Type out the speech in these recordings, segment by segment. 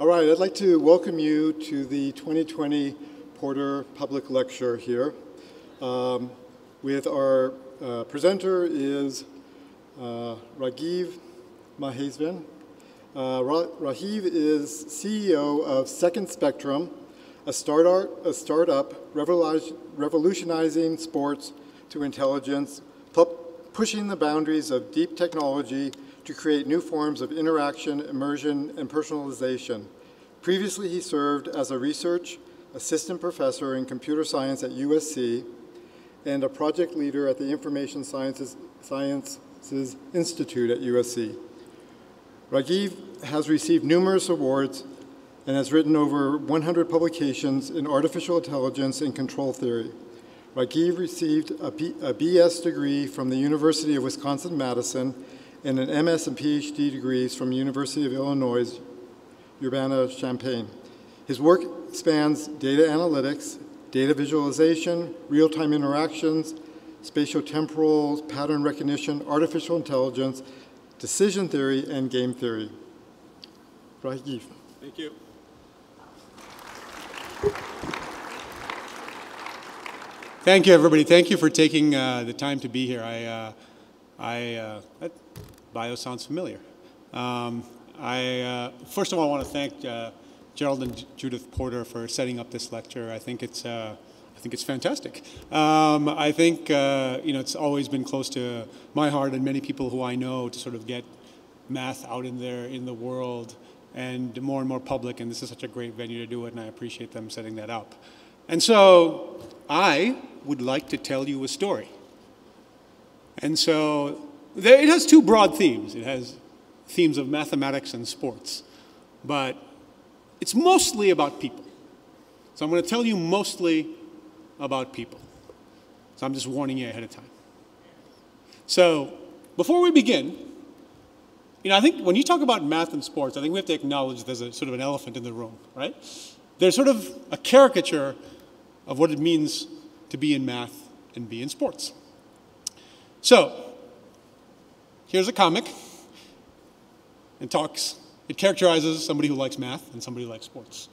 All right, I'd like to welcome you to the 2020 Porter Public Lecture here. With our presenter is Rajiv Maheswaran. Rajiv is CEO of Second Spectrum, a startup revolutionizing sports to intelligence, pushing the boundaries of deep technology to create new forms of interaction, immersion, and personalization. Previously, he served as a research assistant professor in computer science at USC and a project leader at the Information Sciences Institute at USC. Rajiv has received numerous awards and has written over 100 publications in artificial intelligence and control theory. Rajiv received a BS degree from the University of Wisconsin-Madison and an MS and PhD degrees from University of Illinois, Urbana-Champaign. His work spans data analytics, data visualization, real-time interactions, spatiotemporal pattern recognition, artificial intelligence, decision theory, and game theory. Rajiv. Thank you. Thank you, everybody. Thank you for taking the time to be here. That bio sounds familiar. First of all, I want to thank Gerald and Judith Porter for setting up this lecture. I think it's fantastic. I think it's always been close to my heart and many people who I know to sort of get math out in the world and more public. And this is such a great venue to do it, and I appreciate them setting that up. And so I would like to tell you a story. And so it has two broad themes. It has themes of mathematics and sports, but it's mostly about people. So I'm going to tell you mostly about people. So I'm just warning you ahead of time. So before we begin, I think when you talk about math and sports, I think we have to acknowledge there's a sort of an elephant in the room, right? There's sort of a caricature of what it means to be in math and be in sports. So here's a comic and talks. It characterizes somebody who likes math and somebody who likes sports.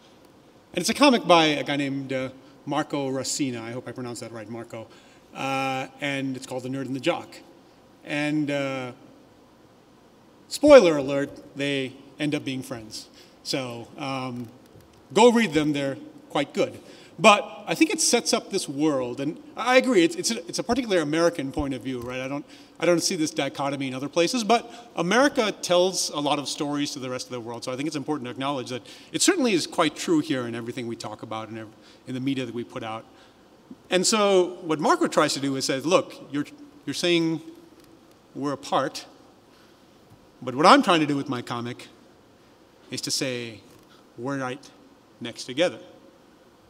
And it's a comic by a guy named Marco Rossina. I hope I pronounced that right, Marco. And it's called The Nerd and the Jock. And spoiler alert, they end up being friends. So go read them. They're quite good. But I think it sets up this world, and I agree, it's a particularly American point of view, right? I don't see this dichotomy in other places, but America tells a lot of stories to the rest of the world, so I think it's important to acknowledge that it certainly is quite true here in everything we talk about and in the media that we put out. And so what Marco tries to do is say, look, you're saying we're apart, but what I'm trying to do with my comic is to say we're right next together.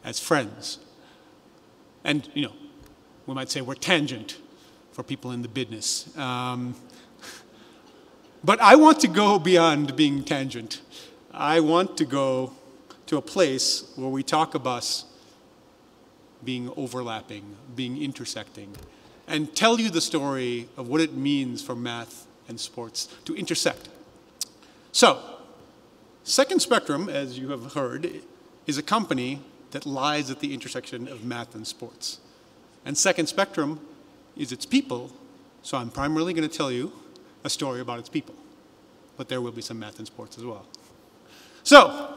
As friends. And, we might say we're tangent for people in the business. But I want to go beyond being tangent. I want to go to a place where we talk about us being overlapping, being intersecting, and tell you the story of what it means for math and sports to intersect. So, Second Spectrum, as you have heard, is a company that lies at the intersection of math and sports. And Second Spectrum is its people, so I'm primarily going to tell you a story about its people. But there will be some math and sports as well. So,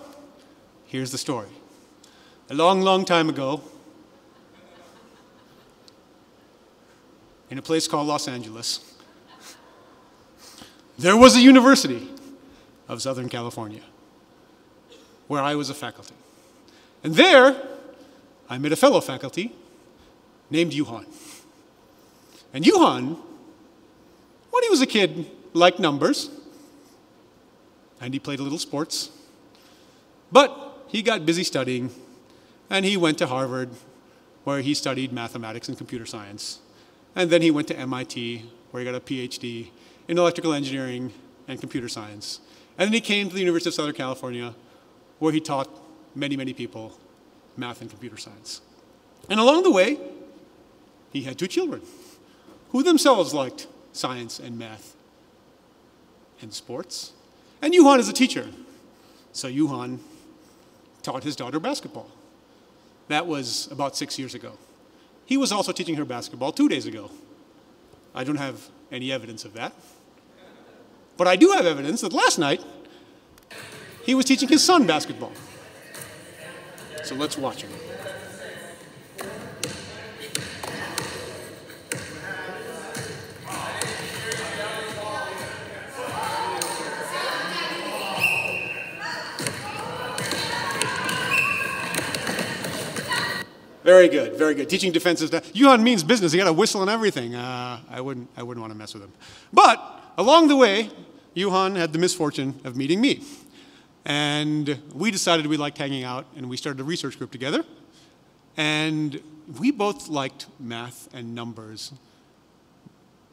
here's the story. A long, long time ago, in a place called Los Angeles, there was a University of Southern California where I was a faculty. And there, I met a fellow faculty named Yuhan. And Yuhan, when he was a kid, liked numbers. And he played a little sports. But he got busy studying. And he went to Harvard, where he studied mathematics and computer science. And then he went to MIT, where he got a PhD in electrical engineering and computer science. And then he came to the University of Southern California, where he taught many, many people, math and computer science. And along the way, he had two children who themselves liked science and math and sports. And Yuhan is a teacher. So Yuhan taught his daughter basketball. That was about 6 years ago. He was also teaching her basketball 2 days ago. I don't have any evidence of that. But I do have evidence that last night, he was teaching his son basketball. So let's watch him. Very good, very good. Teaching defensive stuff. Yuhan means business. You got to whistle and everything. I wouldn't want to mess with him. But along the way, Yuhan had the misfortune of meeting me. And we decided we liked hanging out, and we started a research group together. And we both liked math and numbers.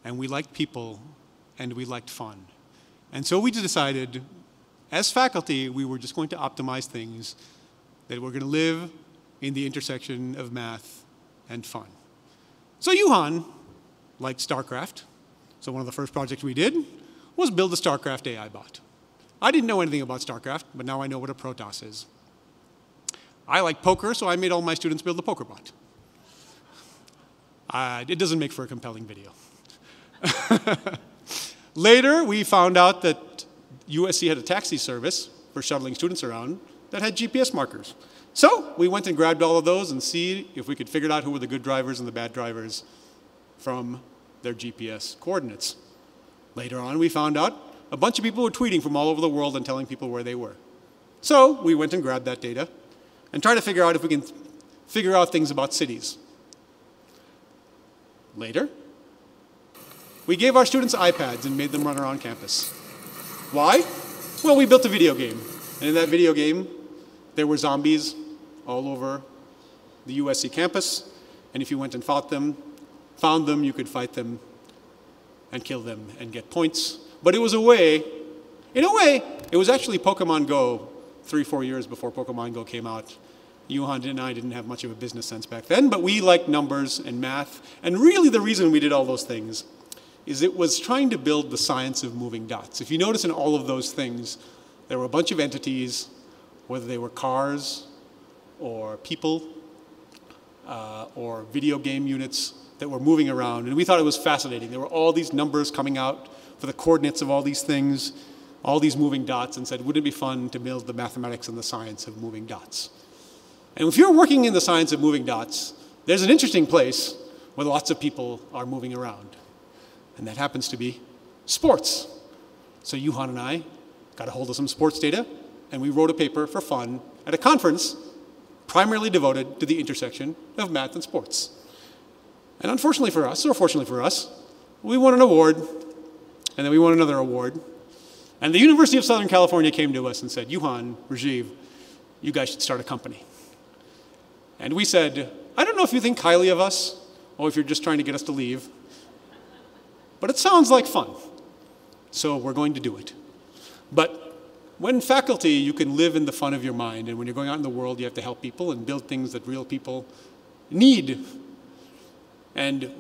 And we liked people, and we liked fun. And so we decided, as faculty, we were just going to optimize things that we're going to live in the intersection of math and fun. So Yuhan liked StarCraft. So one of the first projects we did was build a StarCraft AI bot. I didn't know anything about StarCraft, but now I know what a Protoss is. I like poker, so I made all my students build a poker bot. It doesn't make for a compelling video. Later, we found out that USC had a taxi service for shuttling students around that had GPS markers. So we went and grabbed all of those and see if we could figure out who were the good drivers and the bad drivers from their GPS coordinates. Later on, we found out a bunch of people were tweeting from all over the world and telling people where they were. So we went and grabbed that data and tried to figure out if we can figure out things about cities. Later, we gave our students iPads and made them run around campus. Why? Well, we built a video game. And in that video game, there were zombies all over the USC campus. And if you went and found them, you could fight them and kill them and get points. But it was a way, in a way, it was actually Pokemon Go 3 or 4 years before Pokemon Go came out. Yuhan and I didn't have much of a business sense back then, but we liked numbers and math. And really the reason we did all those things is it was trying to build the science of moving dots. If you notice in all of those things, there were a bunch of entities, whether they were cars or people or video game units, that were moving around, and we thought it was fascinating. There were all these numbers coming out for the coordinates of all these things, all these moving dots, and said, wouldn't it be fun to build the mathematics and the science of moving dots? And if you're working in the science of moving dots, there's an interesting place where lots of people are moving around, and that happens to be sports. So Yuhan and I got a hold of some sports data, and we wrote a paper for fun at a conference primarily devoted to the intersection of math and sports. And unfortunately for us, or fortunately for us, we won an award, and then we won another award. And the University of Southern California came to us and said, Yuhan, Rajiv, you guys should start a company. And we said, I don't know if you think highly of us, or if you're just trying to get us to leave, but it sounds like fun. So we're going to do it. But when faculty, you can live in the fun of your mind, and when you're going out in the world, you have to help people and build things that real people need. And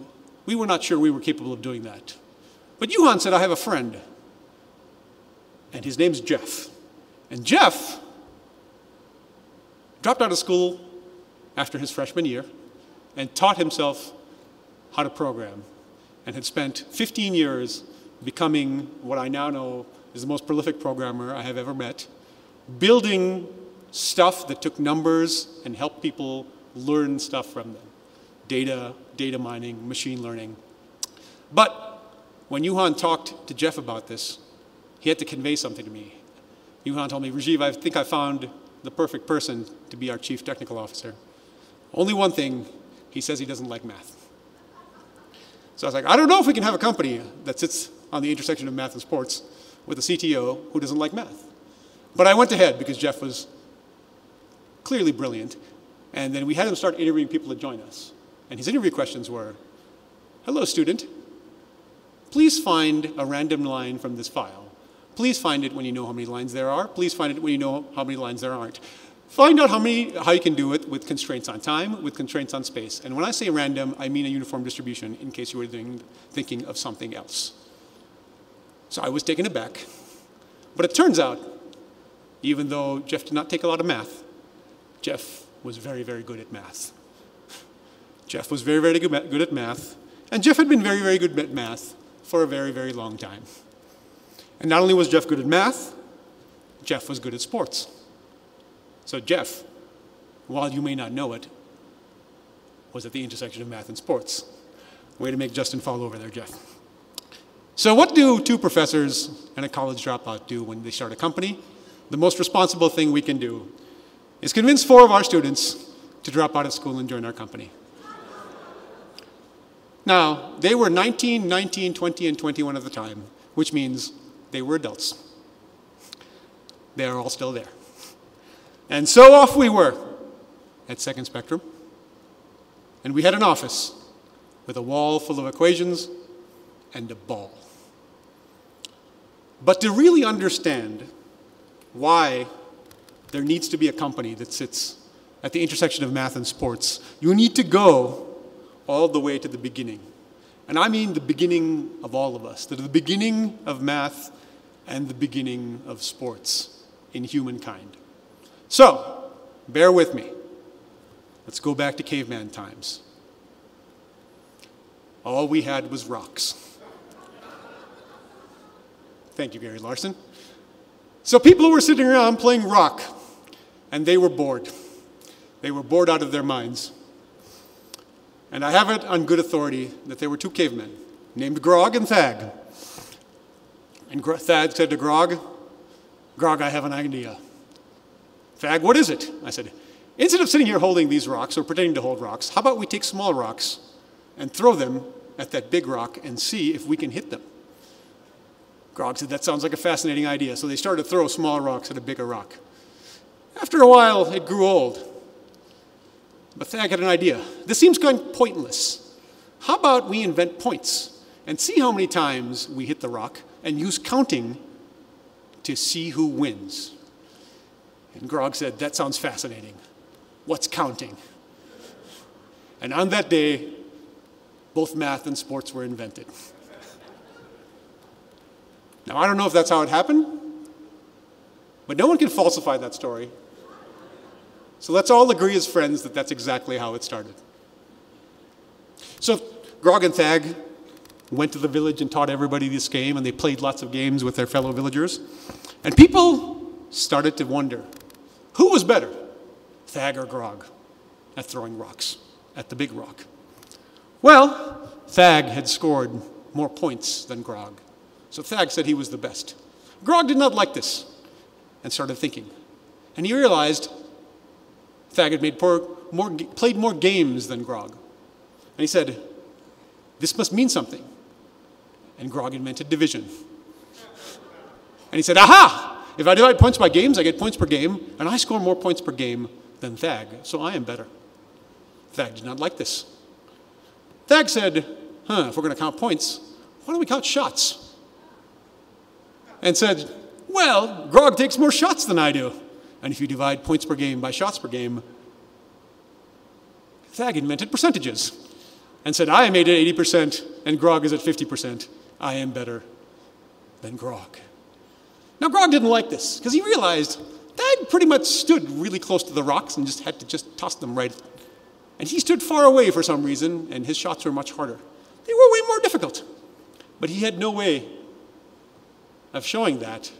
we were not sure we were capable of doing that. But Yuhan said, I have a friend. And his name's Jeff. And Jeff dropped out of school after his freshman year and taught himself how to program and had spent 15 years becoming what I now know is the most prolific programmer I have ever met, building stuff that took numbers and helped people learn stuff from them. Data mining, machine learning. But when Yuhan talked to Jeff about this, he had to convey something to me. Yuhan told me, Rajiv, I think I found the perfect person to be our chief technical officer. Only one thing, he says he doesn't like math. So I was like, I don't know if we can have a company that sits on the intersection of math and sports with a CTO who doesn't like math. But I went ahead because Jeff was clearly brilliant. And then we had him start interviewing people to join us. And his interview questions were, hello, student. Please find a random line from this file. Please find it when you know how many lines there are. Please find it when you know how many lines there aren't. Find out how you can do it with constraints on time, with constraints on space. And when I say random, I mean a uniform distribution in case you were thinking of something else. So I was taken aback. But it turns out, even though Jeff did not take a lot of math, Jeff was very, very good at math. Jeff was very, very good at math. And Jeff had been very, very good at math for a very, very long time. And not only was Jeff good at math, Jeff was good at sports. So Jeff, while you may not know it, was at the intersection of math and sports. Way to make Justin fall over there, Jeff. So what do two professors and a college dropout do when they start a company? The most responsible thing we can do is convince 4 of our students to drop out of school and join our company. Now, they were 19, 19, 20, and 21 at the time, which means they were adults. They are all still there. And so off we were at Second Spectrum. And we had an office with a wall full of equations and a ball. But to really understand why there needs to be a company that sits at the intersection of math and sports, you need to go all the way to the beginning. And I mean the beginning of all of us, the beginning of math and the beginning of sports in humankind. So, bear with me. Let's go back to caveman times. All we had was rocks. Thank you, Gary Larson. So people were sitting around playing rock, and they were bored. They were bored out of their minds. And I have it on good authority that there were 2 cavemen named Grog and Thag. And Thag said to Grog, "Grog, I have an idea." "Thag, what is it?" I said, "Instead of sitting here holding these rocks or pretending to hold rocks, how about we take small rocks and throw them at that big rock and see if we can hit them?" Grog said, "That sounds like a fascinating idea." So they started to throw small rocks at a bigger rock. After a while, it grew old. But Thag had an idea. "This seems kind of pointless. How about we invent points and see how many times we hit the rock and use counting to see who wins?" And Grog said, "That sounds fascinating. What's counting?" And on that day, both math and sports were invented. Now, I don't know if that's how it happened, but no one can falsify that story. So let's all agree as friends that that's exactly how it started. So Grog and Thag went to the village and taught everybody this game, and they played lots of games with their fellow villagers. And people started to wonder, who was better, Thag or Grog, at throwing rocks at the big rock? Well, Thag had scored more points than Grog, so Thag said he was the best. Grog did not like this and started thinking. And he realized Thag had played more games than Grog. And he said, "This must mean something." And Grog invented division. And he said, "Aha! If I divide points by games, I get points per game, and I score more points per game than Thag, so I am better." Thag did not like this. Thag said, "If we're going to count points, why don't we count shots?" And said, "Well, Grog takes more shots than I do. And if you divide points per game by shots per game," Thag invented percentages and said, "I am at 80% and Grog is at 50%. I am better than Grog." Now, Grog didn't like this because he realized Thag pretty much stood really close to the rocks and just had to just toss them right. And he stood far away for some reason, and his shots were much harder. They were way more difficult. But he had no way of showing that.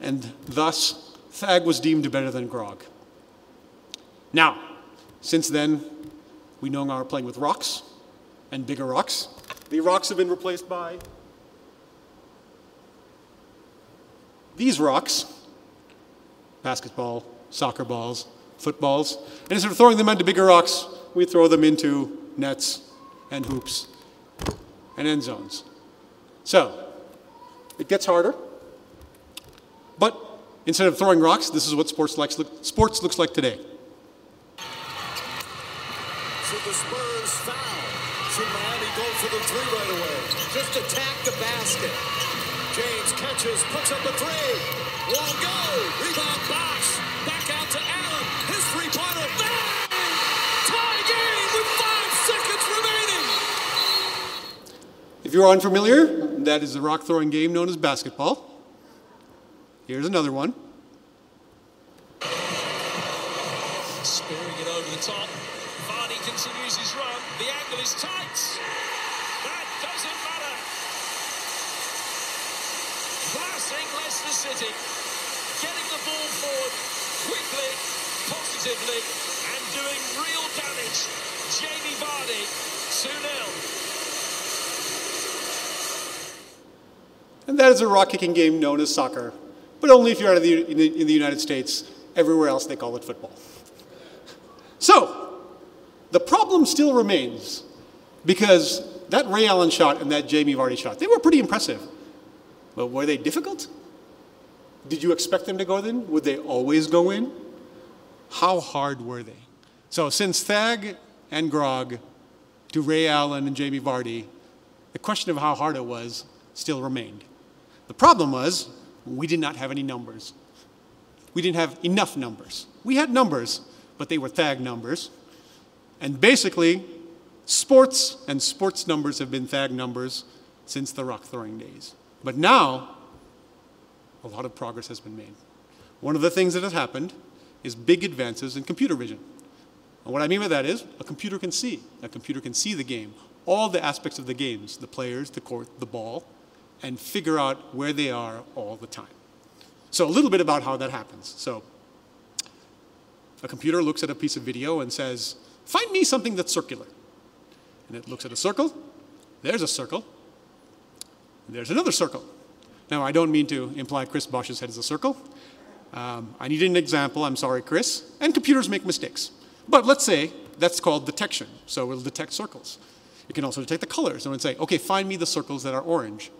And thus, Thag was deemed better than Grog. Now, since then, we no longer are playing with rocks and bigger rocks. The rocks have been replaced by these rocks, basketball, soccer balls, footballs. And instead of throwing them into bigger rocks, we throw them into nets and hoops and end zones. So, it gets harder. But instead of throwing rocks, this is what sports looks like today. Should the Spurs foul? Should Miami go for the 3 right away? Just attack the basket. James catches, puts up a 3. Long go. Rebound box. Back out to Allen. His 3-pointer. Bang! Tie game with 5 seconds remaining. If you're unfamiliar, that is the rock throwing game known as basketball. Here's another one. Scoring it over the top. Vardy continues his run. The angle is tight. That doesn't matter. Classic Leicester City. Getting the ball forward quickly, positively, and doing real damage. Jamie Vardy, 2-0. And that is a rock-kicking game known as soccer, but only if you're out of in the United States. Everywhere else, they call it football. So, the problem still remains, because that Ray Allen shot and that Jamie Vardy shot, they were pretty impressive. But were they difficult? Did you expect them to go in? Would they always go in? How hard were they? So since Thag and Grog to Ray Allen and Jamie Vardy, the question of how hard it was still remained. The problem was, we did not have any numbers. We didn't have enough numbers. We had numbers, but they were Thag numbers. And basically, sports and sports numbers have been Thag numbers since the rock throwing days. But now, a lot of progress has been made. One of the things that has happened is big advances in computer vision. And what I mean by that is, a computer can see. A computer can see the game, all the aspects of the games, the players, the court, the ball, and figure out where they are all the time. So a little bit about how that happens. So a computer looks at a piece of video and says, find me something that's circular. And it looks at a circle. There's a circle. There's another circle. Now, I don't mean to imply Chris Bosch's head is a circle. I needed an example. I'm sorry, Chris. And computers make mistakes. But let's say that's called detection. So it'll detect circles. It can also detect the colors. And it would say, OK, find me the circles that are orange.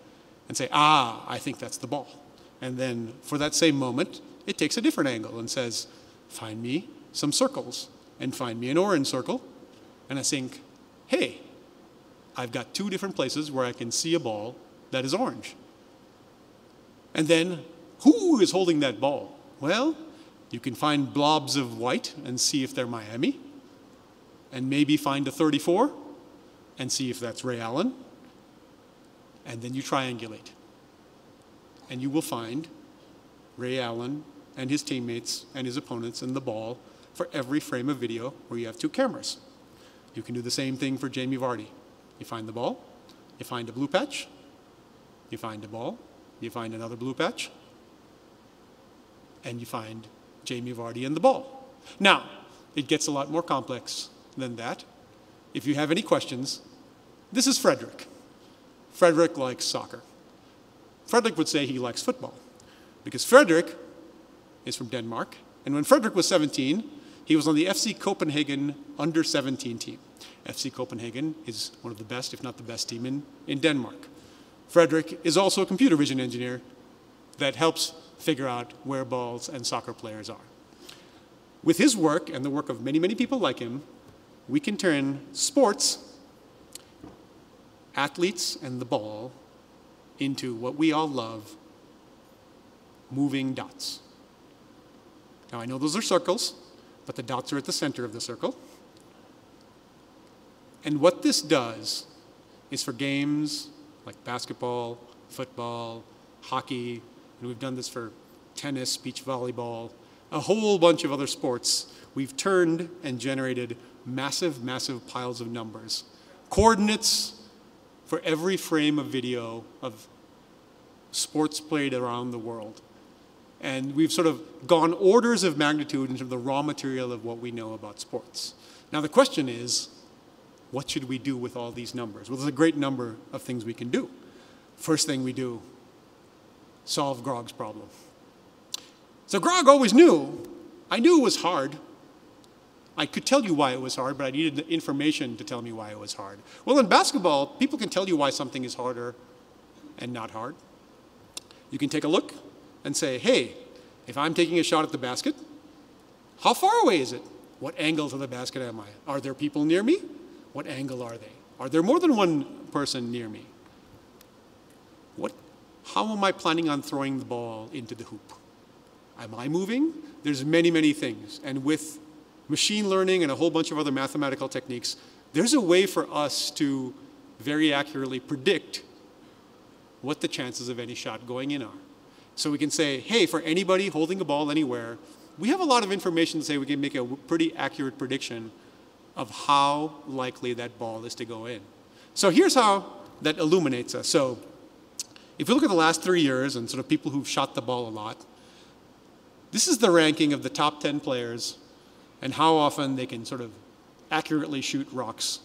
And say, ah, I think that's the ball. And then for that same moment, it takes a different angle and says, find me some circles and find me an orange circle. And I think, hey, I've got two different places where I can see a ball that is orange. And then who is holding that ball? Well, you can find blobs of white and see if they're Miami. And maybe find a 34 and see if that's Ray Allen. And then you triangulate. And you will find Ray Allen and his teammates and his opponents and the ball for every frame of video where you have two cameras. You can do the same thing for Jamie Vardy. You find the ball, you find a blue patch, you find a ball, you find another blue patch, and you find Jamie Vardy and the ball. Now, it gets a lot more complex than that. If you have any questions, this is Frederick. Frederick likes soccer. Frederick would say he likes football, because Frederick is from Denmark. And when Frederick was 17, he was on the FC Copenhagen under-17 team. FC Copenhagen is one of the best, if not the best team in Denmark. Frederick is also a computer vision engineer that helps figure out where balls and soccer players are. With his work and the work of many, many people like him, we can turn sports, athletes, and the ball into what we all love, moving dots. Now, I know those are circles, but the dots are at the center of the circle. And what this does is for games like basketball, football, hockey, and we've done this for tennis, beach volleyball, a whole bunch of other sports, we've turned and generated massive, massive piles of numbers, coordinates for every frame of video of sports played around the world. And we've sort of gone orders of magnitude into the raw material of what we know about sports. Now the question is, what should we do with all these numbers? Well, there's a great number of things we can do. First thing we do, solve Grog's problem. So Grog always knew. I knew it was hard. I could tell you why it was hard, but I needed the information to tell me why it was hard. Well, in basketball, people can tell you why something is harder and not hard. You can take a look and say, hey, if I'm taking a shot at the basket, how far away is it? What angle to the basket am I? Are there people near me? What angle are they? Are there more than one person near me? How am I planning on throwing the ball into the hoop? Am I moving? There's many, many things. And with machine learning and a whole bunch of other mathematical techniques, there's a way for us to very accurately predict what the chances of any shot going in are. So we can say, hey, for anybody holding a ball anywhere, we have a lot of information to say we can make a pretty accurate prediction of how likely that ball is to go in. So here's how that illuminates us. So if you look at the last 3 years and sort of people who've shot the ball a lot, this is the ranking of the top 10 players and how often they can sort of accurately shoot rocks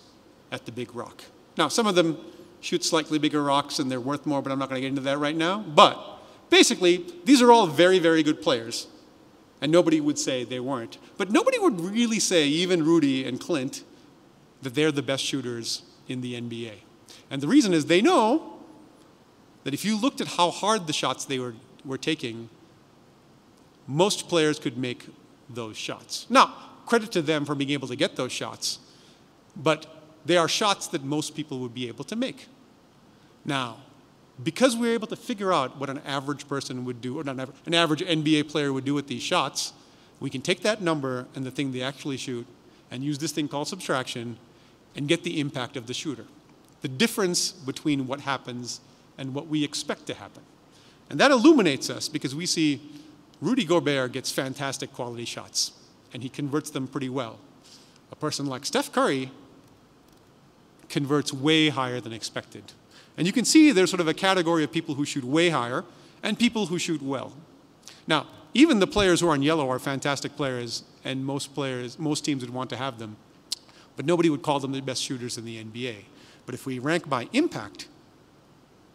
at the big rock. Now, some of them shoot slightly bigger rocks and they're worth more, but I'm not going to get into that right now. But basically, these are all very, very good players. And nobody would say they weren't. But nobody would really say, even Rudy and Clint, that they're the best shooters in the NBA. And the reason is they know that if you looked at how hard the shots they were taking, most players could make those shots. Now, credit to them for being able to get those shots, but they are shots that most people would be able to make. Now, because we're able to figure out what an average person would do, or not an average NBA player would do with these shots, we can take that number and the thing they actually shoot and use this thing called subtraction and get the impact of the shooter, the difference between what happens and what we expect to happen. And that illuminates us because we see Rudy Gobert gets fantastic quality shots, and he converts them pretty well. A person like Steph Curry converts way higher than expected. And you can see there's sort of a category of people who shoot way higher and people who shoot well. Now, even the players who are in yellow are fantastic players, and most teams would want to have them. But nobody would call them the best shooters in the NBA. But if we rank by impact,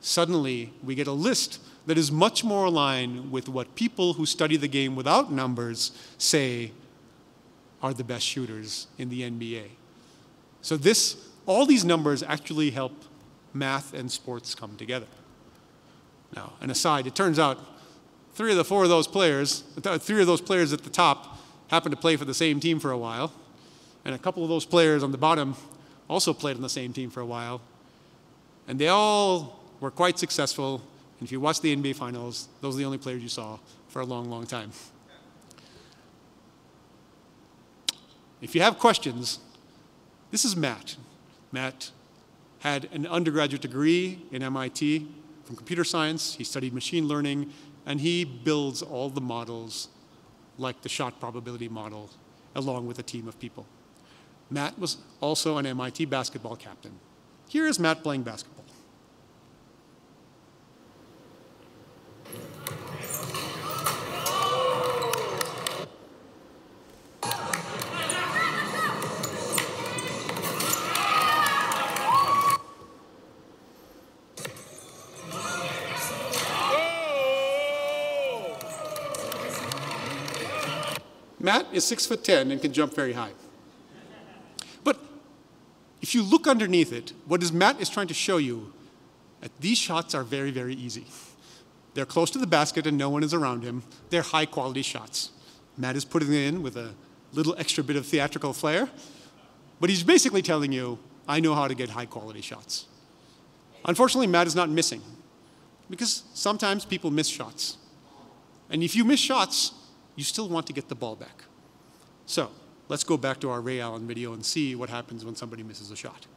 suddenly we get a list that is much more aligned with what people who study the game without numbers say are the best shooters in the NBA. So all these numbers actually help math and sports come together. Now, an aside, it turns out three of those players at the top happened to play for the same team for a while, and a couple of those players on the bottom also played on the same team for a while, and they all were quite successful. And if you watch the NBA Finals, those are the only players you saw for a long, long time. If you have questions, this is Matt. Matt had an undergraduate degree in MIT from computer science. He studied machine learning, and he builds all the models like the shot probability model along with a team of people. Matt was also an MIT basketball captain. Here is Matt playing basketball. Matt is 6'10" and can jump very high. But if you look underneath it, what Matt is trying to show you that these shots are very, very easy. They're close to the basket and no one is around him. They're high quality shots. Matt is putting it in with a little extra bit of theatrical flair, but he's basically telling you, I know how to get high quality shots. Unfortunately, Matt is not missing because sometimes people miss shots. And if you miss shots, you still want to get the ball back. So let's go back to our Ray Allen video and see what happens when somebody misses a shot.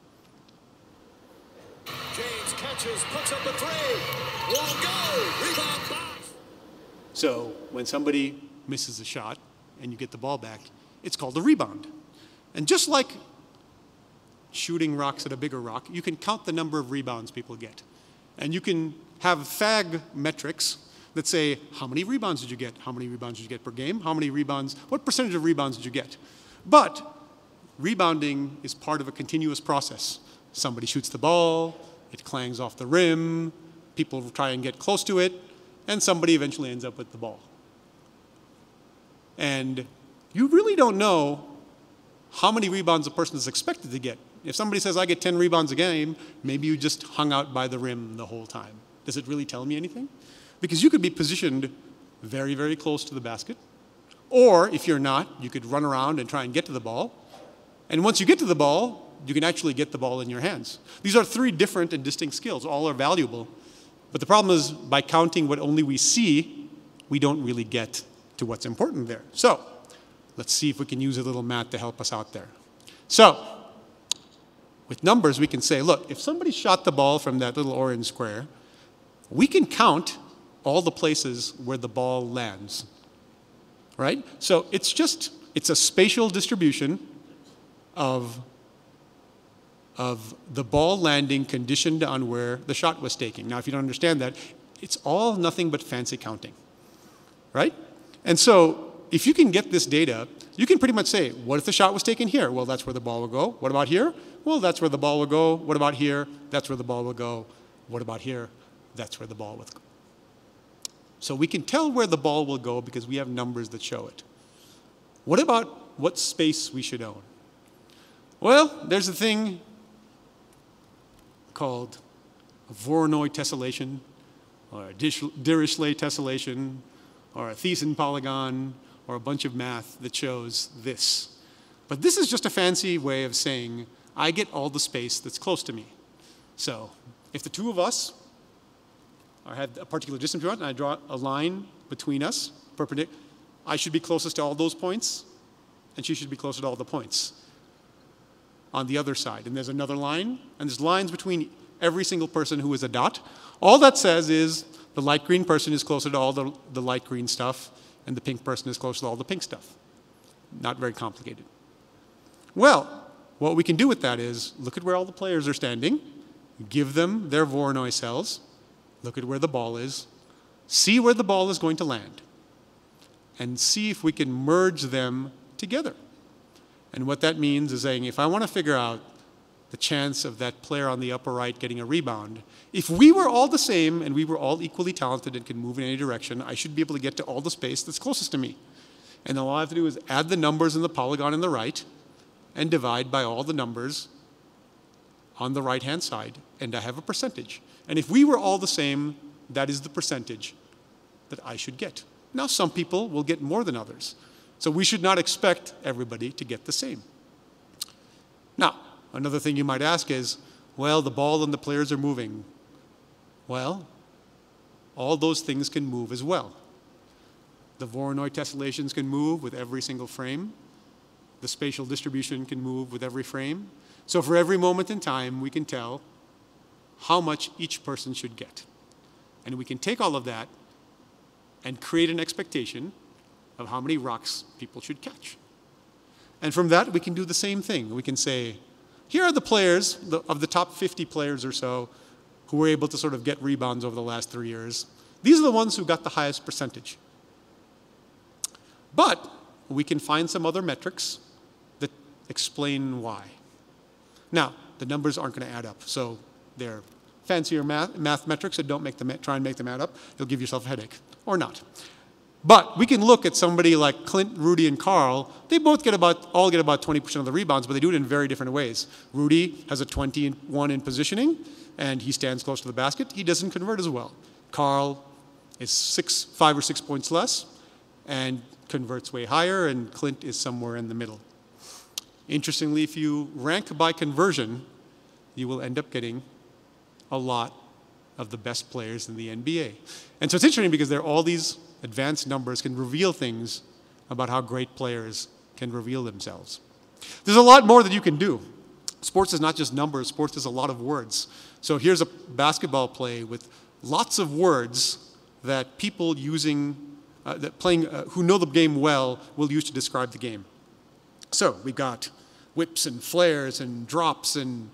James catches, puts up a three, won't go, rebound box. So when somebody misses a shot and you get the ball back, it's called a rebound. And just like shooting rocks at a bigger rock, you can count the number of rebounds people get. And you can have FAG metrics that say, how many rebounds did you get? How many rebounds did you get per game? How many rebounds? What percentage of rebounds did you get? But rebounding is part of a continuous process. Somebody shoots the ball, it clangs off the rim, people try and get close to it, and somebody eventually ends up with the ball. And you really don't know how many rebounds a person is expected to get. If somebody says, I get 10 rebounds a game, maybe you just hung out by the rim the whole time. Does it really tell me anything? Because you could be positioned very, very close to the basket. Or if you're not, you could run around and try and get to the ball. And once you get to the ball, you can actually get the ball in your hands. These are three different and distinct skills. All are valuable. But the problem is by counting what only we see, we don't really get to what's important there. So let's see if we can use a little math to help us out there. So with numbers, we can say, look, if somebody shot the ball from that little orange square, we can count all the places where the ball lands, right? So it's just, it's a spatial distribution of the ball landing conditioned on where the shot was taking. Now, if you don't understand that, it's all nothing but fancy counting, right? And so if you can get this data, you can pretty much say, what if the shot was taken here? Well, that's where the ball will go. What about here? Well, that's where the ball will go. What about here? That's where the ball will go. What about here? That's where the ball will go. So we can tell where the ball will go because we have numbers that show it. What about what space we should own? Well, there's a thing called Voronoi tessellation, or a Dirichlet tessellation, or a Thiessen polygon, or a bunch of math that shows this. But this is just a fancy way of saying, I get all the space that's close to me. So if the two of us had a particular distance, and I draw a line between us, perpendicular, I should be closest to all those points, and she should be closer to all the points on the other side. And there's another line, and there's lines between every single person who is a dot. All that says is the light green person is closer to all the light green stuff, and the pink person is closer to all the pink stuff. Not very complicated. Well, what we can do with that is look at where all the players are standing, give them their Voronoi cells, look at where the ball is, see where the ball is going to land, and see if we can merge them together. And what that means is saying, if I want to figure out the chance of that player on the upper right getting a rebound, if we were all the same and we were all equally talented and could move in any direction, I should be able to get to all the space that's closest to me. And all I have to do is add the numbers in the polygon on the right and divide by all the numbers on the right-hand side, and I have a percentage. And if we were all the same, that is the percentage that I should get. Now, some people will get more than others. So we should not expect everybody to get the same. Now, another thing you might ask is, well, the ball and the players are moving. Well, all those things can move as well. The Voronoi tessellations can move with every single frame. The spatial distribution can move with every frame. So for every moment in time, we can tell how much each person should get. And we can take all of that and create an expectation of how many rocks people should catch. And from that, we can do the same thing. We can say, here are the players, of the top 50 players or so, who were able to sort of get rebounds over the last 3 years. These are the ones who got the highest percentage. But we can find some other metrics that explain why. Now, the numbers aren't going to add up, so they're fancier math metrics, so don't try and make them add up. You'll give yourself a headache, or not. But we can look at somebody like Clint, Rudy, and Carl. They both all get about 20% of the rebounds, but they do it in very different ways. Rudy has a 21 in positioning, and he stands close to the basket. He doesn't convert as well. Carl is 5 or 6 points less, and converts way higher, and Clint is somewhere in the middle. Interestingly, if you rank by conversion, you will end up getting a lot of the best players in the NBA. And so it's interesting because there are all these advanced numbers can reveal things about how great players can reveal themselves. There's a lot more that you can do. Sports is not just numbers. Sports is a lot of words. So here's a basketball play with lots of words that people who know the game well will use to describe the game. So we've got whips and flares and drops and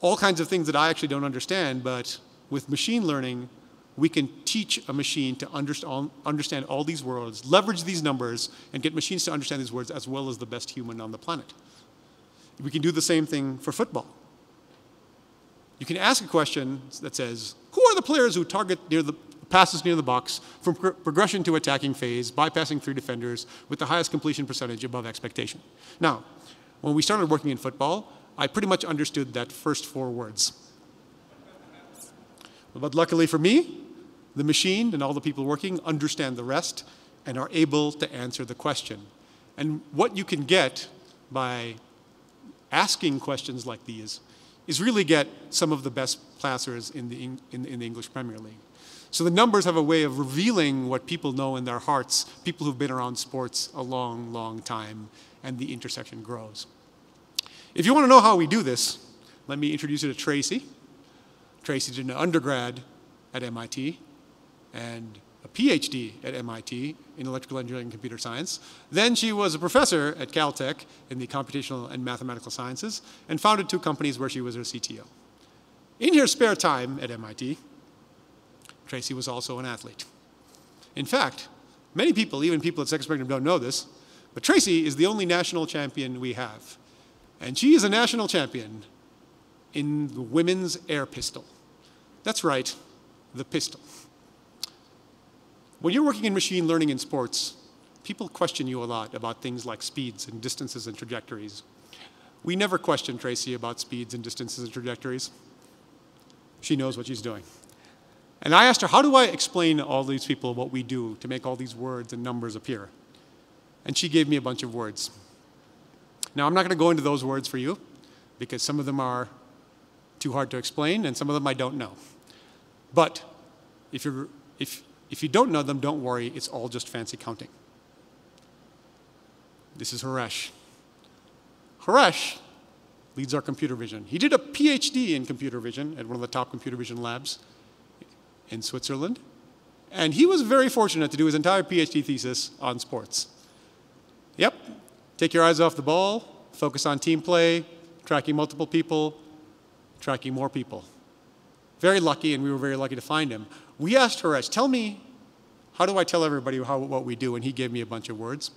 all kinds of things that I actually don't understand, but with machine learning, we can teach a machine to understand all these words, leverage these numbers, and get machines to understand these words as well as the best human on the planet. We can do the same thing for football. You can ask a question that says, who are the players who target passes near the box from progression to attacking phase, bypassing 3 defenders with the highest completion percentage above expectation? Now, when we started working in football, I pretty much understood that first 4 words. But luckily for me, the machine and all the people working understand the rest and are able to answer the question. And what you can get by asking questions like these is really get some of the best passers in the English Premier League. So the numbers have a way of revealing what people know in their hearts, people who've been around sports a long, long time, and the intersection grows. If you want to know how we do this, let me introduce you to Tracy. Tracy did an undergrad at MIT, and a PhD at MIT in electrical engineering and computer science. Then she was a professor at Caltech in the computational and mathematical sciences and founded two companies where she was her CTO. In her spare time at MIT, Tracy was also an athlete. In fact, many people, even people at Second Spectrum, don't know this, but Tracy is the only national champion we have. And she is a national champion in the women's air pistol. That's right, the pistol. When you're working in machine learning in sports, people question you a lot about things like speeds and distances and trajectories. We never questioned Tracy about speeds and distances and trajectories. She knows what she's doing. And I asked her, how do I explain to all these people what we do to make all these words and numbers appear? And she gave me a bunch of words. Now, I'm not going to go into those words for you, because some of them are too hard to explain, and some of them I don't know. But if you don't know them, don't worry. It's all just fancy counting. This is Horesh. Horesh leads our computer vision. He did a PhD in computer vision at one of the top computer vision labs in Switzerland. And he was very fortunate to do his entire PhD thesis on sports. Yep, take your eyes off the ball, focus on team play, tracking multiple people, tracking more people. Very lucky, and we were very lucky to find him. We asked Horesh, tell me, how do I tell everybody what we do? And he gave me a bunch of words.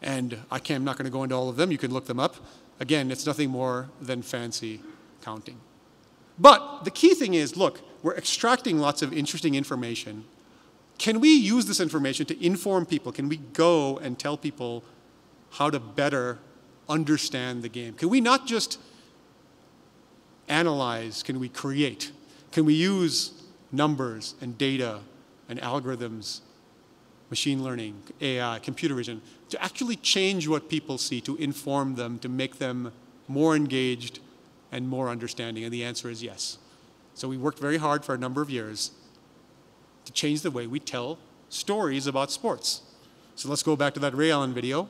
And I'm not going to go into all of them. You can look them up. Again, it's nothing more than fancy counting. But the key thing is, look, we're extracting lots of interesting information. Can we use this information to inform people? Can we go and tell people how to better understand the game? Can we not just analyze? Can we create? Can we use numbers and data and algorithms, machine learning, AI, computer vision, to actually change what people see, to inform them, to make them more engaged and more understanding? And the answer is yes. So we worked very hard for a number of years to change the way we tell stories about sports. So let's go back to that Ray Allen video.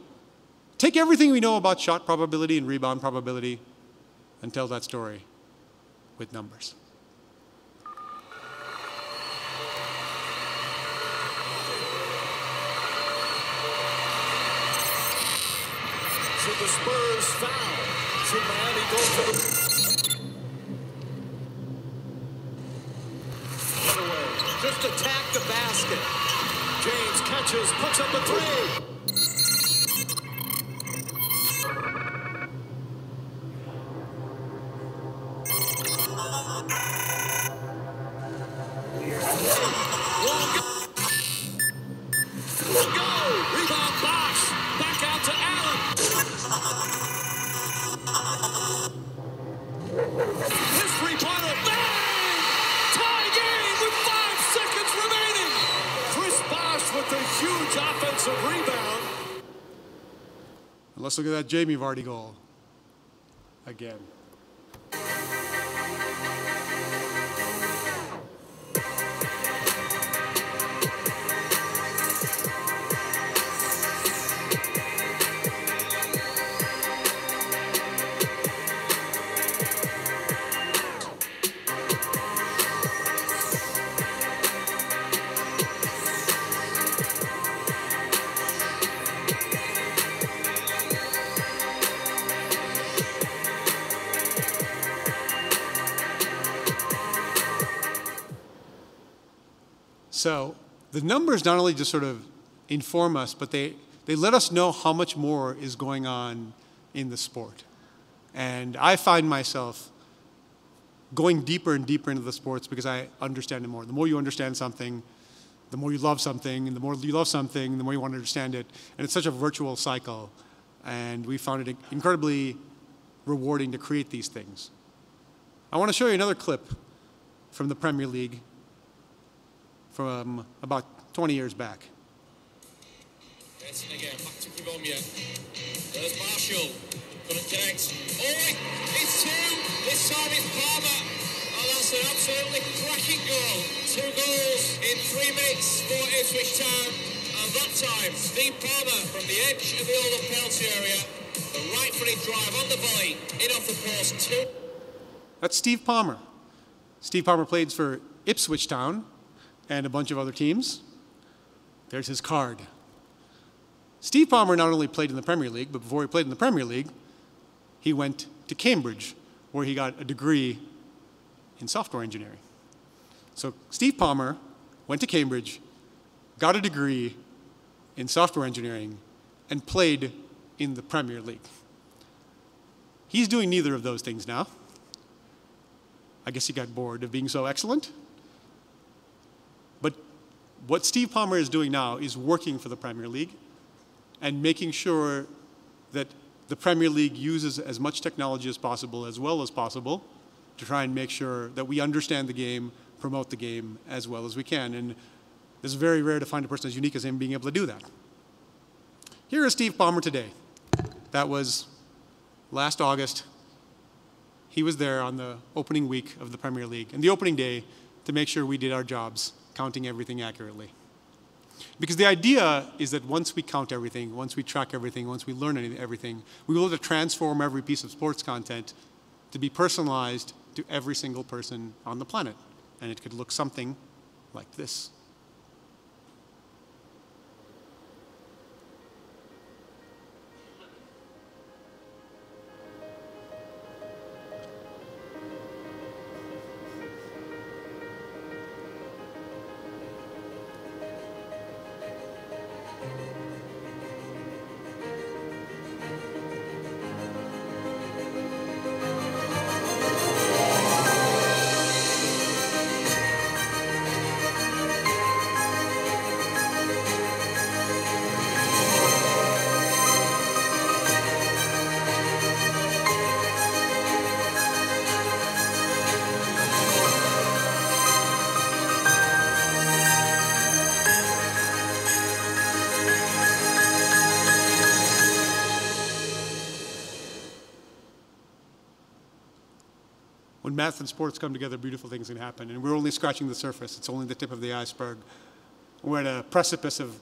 Take everything we know about shot probability and rebound probability and tell that story with numbers. Should the Spurs foul? Should Miami go for the... Just attack the basket. James catches, puts up a three. We'll go! Rebound box! Back out to Allen! His three-pointer, bang! Tie game with 5 seconds remaining. Chris Bosh with a huge offensive rebound. And let's look at that Jamie Vardy goal again. So the numbers not only just sort of inform us, but they let us know how much more is going on in the sport. And I find myself going deeper and deeper into the sports because I understand it more. The more you understand something, the more you love something, and the more you love something, the more you want to understand it. And it's such a virtual cycle. And we found it incredibly rewarding to create these things. I want to show you another clip from the Premier League from about 20 years back. Benson again, back to Cordelia. There's Marshall, got it direct. Oh, it's two, this time it's Palmer. Oh, that's an absolutely cracking goal. 2 goals in 3 minutes for Ipswich Town. And that time, Steve Palmer from the edge of the older penalty area, the right-footed drive on the volley, in off the post, 2. That's Steve Palmer. Steve Palmer played for Ipswich Town. and a bunch of other teams. There's his card. Steve Palmer not only played in the Premier League, but before he played in the Premier League, he went to Cambridge, where he got a degree in software engineering. So Steve Palmer went to Cambridge, got a degree in software engineering, and played in the Premier League. He's doing neither of those things now. I guess he got bored of being so excellent. But what Steve Palmer is doing now is working for the Premier League and making sure that the Premier League uses as much technology as possible, as well as possible, to try and make sure that we understand the game, promote the game as well as we can. And it's very rare to find a person as unique as him being able to do that. Here is Steve Palmer today. That was last August. He was there on the opening week of the Premier League and the opening day to make sure we did our jobs, counting everything accurately. Because the idea is that once we count everything, once we track everything, once we learn everything, we will have to transform every piece of sports content to be personalized to every single person on the planet. And it could look something like this. Math and sports come together, beautiful things can happen. And we're only scratching the surface. It's only the tip of the iceberg. We're at a precipice of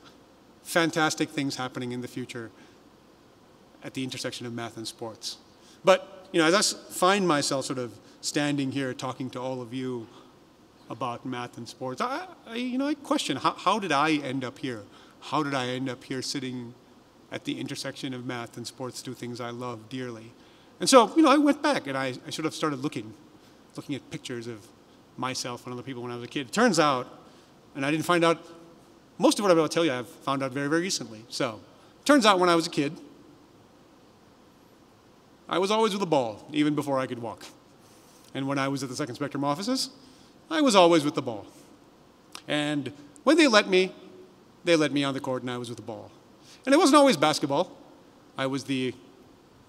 fantastic things happening in the future at the intersection of math and sports. But you know, as I find myself sort of standing here talking to all of you about math and sports, I question, how did I end up here? How did I end up here sitting at the intersection of math and sports, two things I love dearly? And so I went back and I sort of started looking at pictures of myself and other people when I was a kid. It turns out, and I didn't find out, most of what I'm about to tell you I've found out very, very recently. So, turns out when I was a kid, I was always with a ball, even before I could walk. And when I was at the Second Spectrum offices, I was always with the ball. And when they let me on the court and I was with the ball. And it wasn't always basketball. I was the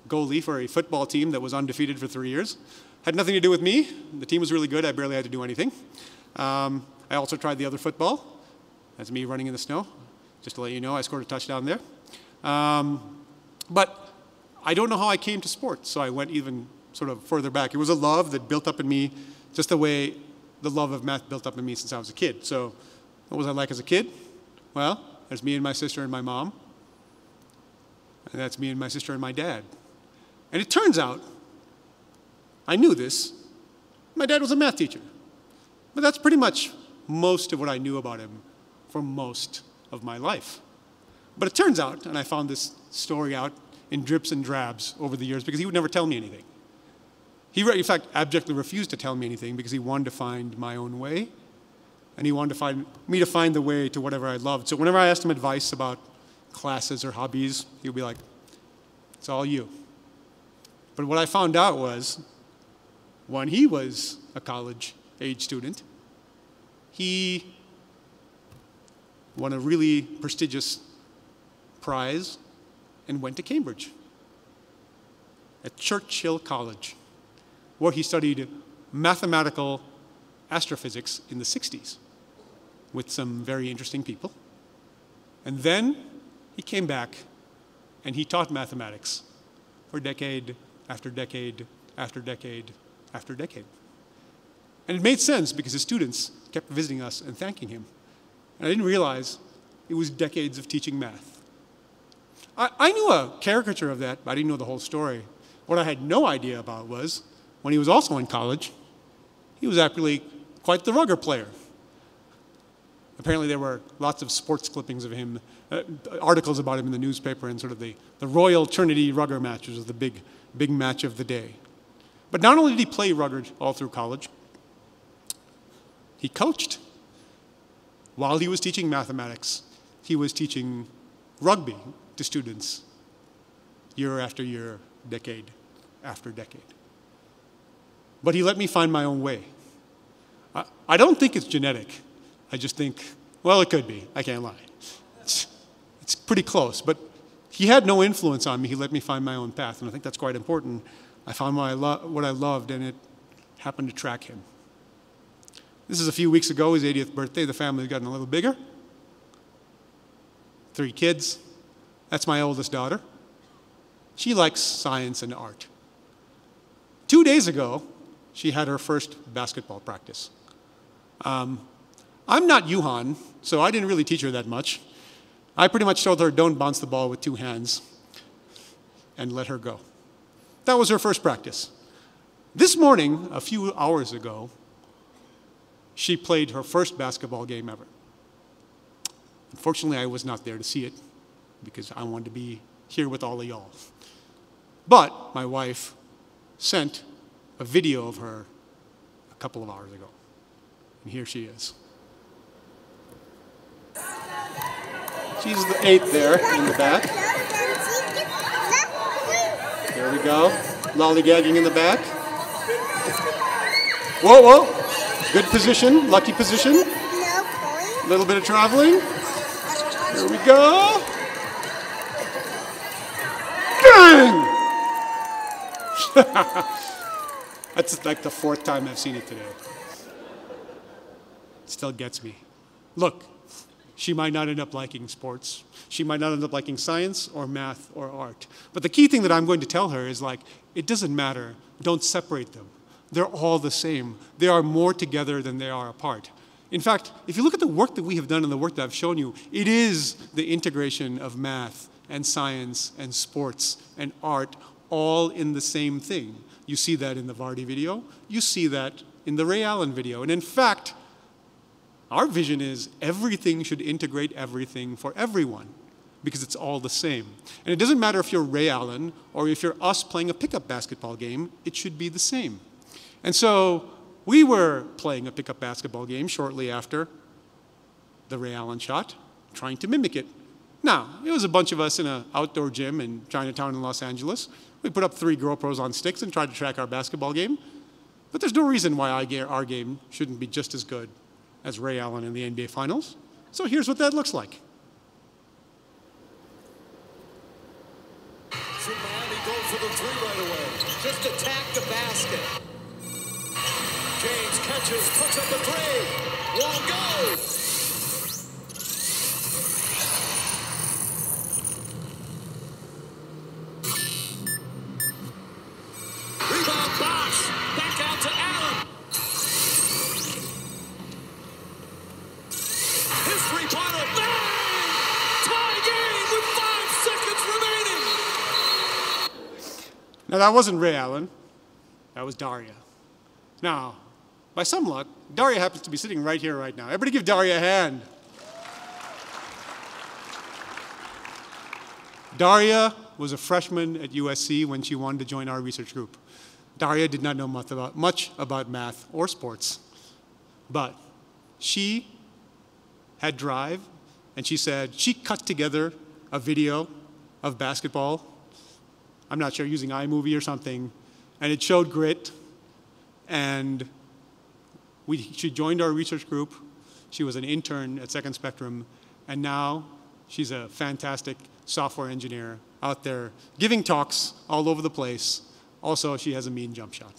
goalie for a football team that was undefeated for 3 years. Had nothing to do with me. The team was really good. I barely had to do anything. I also tried the other football. That's me running in the snow. Just to let you know, I scored a touchdown there. But I don't know how I came to sports, so I went even sort of further back. It was a love that built up in me just the way the love of math built up in me since I was a kid. So what was I like as a kid? Well, there's me and my sister and my mom. And that's me and my sister and my dad. And it turns out, I knew this. My dad was a math teacher. But that's pretty much most of what I knew about him for most of my life. But it turns out, and I found this story out in drips and drabs over the years, because he would never tell me anything. He, in fact, abjectly refused to tell me anything because he wanted to find my own way. And he wanted to find me to find the way to whatever I loved. So whenever I asked him advice about classes or hobbies, he would be like, it's all you. But what I found out was, when he was a college-age student, he won a really prestigious prize and went to Cambridge, at Churchill College, where he studied mathematical astrophysics in the 60s with some very interesting people. And then he came back and he taught mathematics for decade after decade after decade after decade. And it made sense because his students kept visiting us and thanking him. And I didn't realize it was decades of teaching math. I knew a caricature of that, but I didn't know the whole story. What I had no idea about was, when he was also in college, he was actually quite the rugger player. apparently there were lots of sports clippings of him, articles about him in the newspaper, and sort of the Royal Trinity rugger match, which was the big match of the day. But not only did he play rugger all through college, he coached. While he was teaching mathematics, he was teaching rugby to students year after year, decade after decade. But he let me find my own way. I don't think it's genetic. I just think, well, it could be. I can't lie. It's pretty close. But he had no influence on me. He let me find my own path, and I think that's quite important. I found what I loved, and it happened to track him. This is a few weeks ago, his 80th birthday. The family's gotten a little bigger. 3 kids. That's my oldest daughter. She likes science and art. 2 days ago, she had her first basketball practice. I'm not Yuhan, so I didn't really teach her that much. I pretty much told her, don't bounce the ball with 2 hands and let her go. That was her first practice. This morning, a few hours ago, she played her first basketball game ever. Unfortunately, I was not there to see it because I wanted to be here with all of y'all. But my wife sent a video of her a couple of hours ago. And here she is. She's the 8th there in the back. There we go. Lollygagging in the back. Whoa, whoa. Good position. Lucky position. A little bit of traveling. Here we go. Dang! That's like the 4th time I've seen it today. It still gets me. Look, she might not end up liking sports. She might not end up liking science or math or art. But the key thing that I'm going to tell her is like, it doesn't matter. Don't separate them. They're all the same. They are more together than they are apart. In fact, if you look at the work that we have done and the work that I've shown you, it is the integration of math and science and sports and art all in the same thing. You see that in the Vardy video. You see that in the Ray Allen video. And in fact, our vision is everything should integrate everything for everyone because it's all the same. And it doesn't matter if you're Ray Allen or if you're us playing a pickup basketball game, it should be the same. And so we were playing a pickup basketball game shortly after the Ray Allen shot, trying to mimic it. Now, it was a bunch of us in an outdoor gym in Chinatown in Los Angeles. We put up 3 GoPros on sticks and tried to track our basketball game. But there's no reason why our game shouldn't be just as good as Ray Allen in the NBA Finals. So here's what that looks like. So Miami goes for the 3 right away. Just attack the basket. James catches, puts up the 3. Won't go. Now, that wasn't Ray Allen. That was Daria. Now, by some luck, Daria happens to be sitting right here right now. Everybody give Daria a hand. Daria was a freshman at USC when she wanted to join our research group. Daria did not know much about math or sports, but she had drive, and she said she cut together a video of basketball, I'm not sure, using iMovie or something, and it showed grit, and she joined our research group. She was an intern at Second Spectrum, and now she's a fantastic software engineer out there giving talks all over the place. Also, she has a mean jump shot.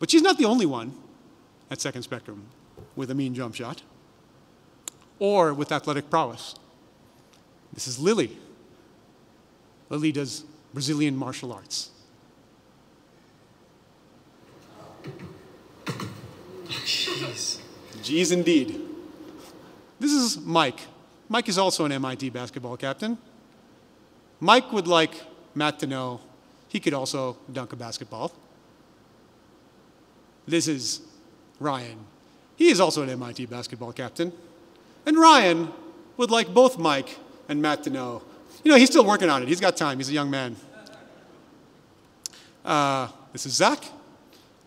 But she's not the only one at Second Spectrum with a mean jump shot or with athletic prowess. This is Lily. Lily does Brazilian martial arts. Jeez. Jeez indeed. This is Mike. Mike is also an MIT basketball captain. Mike would like Matt to know he could also dunk a basketball. This is Ryan. He is also an MIT basketball captain. And Ryan would like both Mike and Matt to know. You know, he's still working on it. He's got time. He's a young man. This is Zach.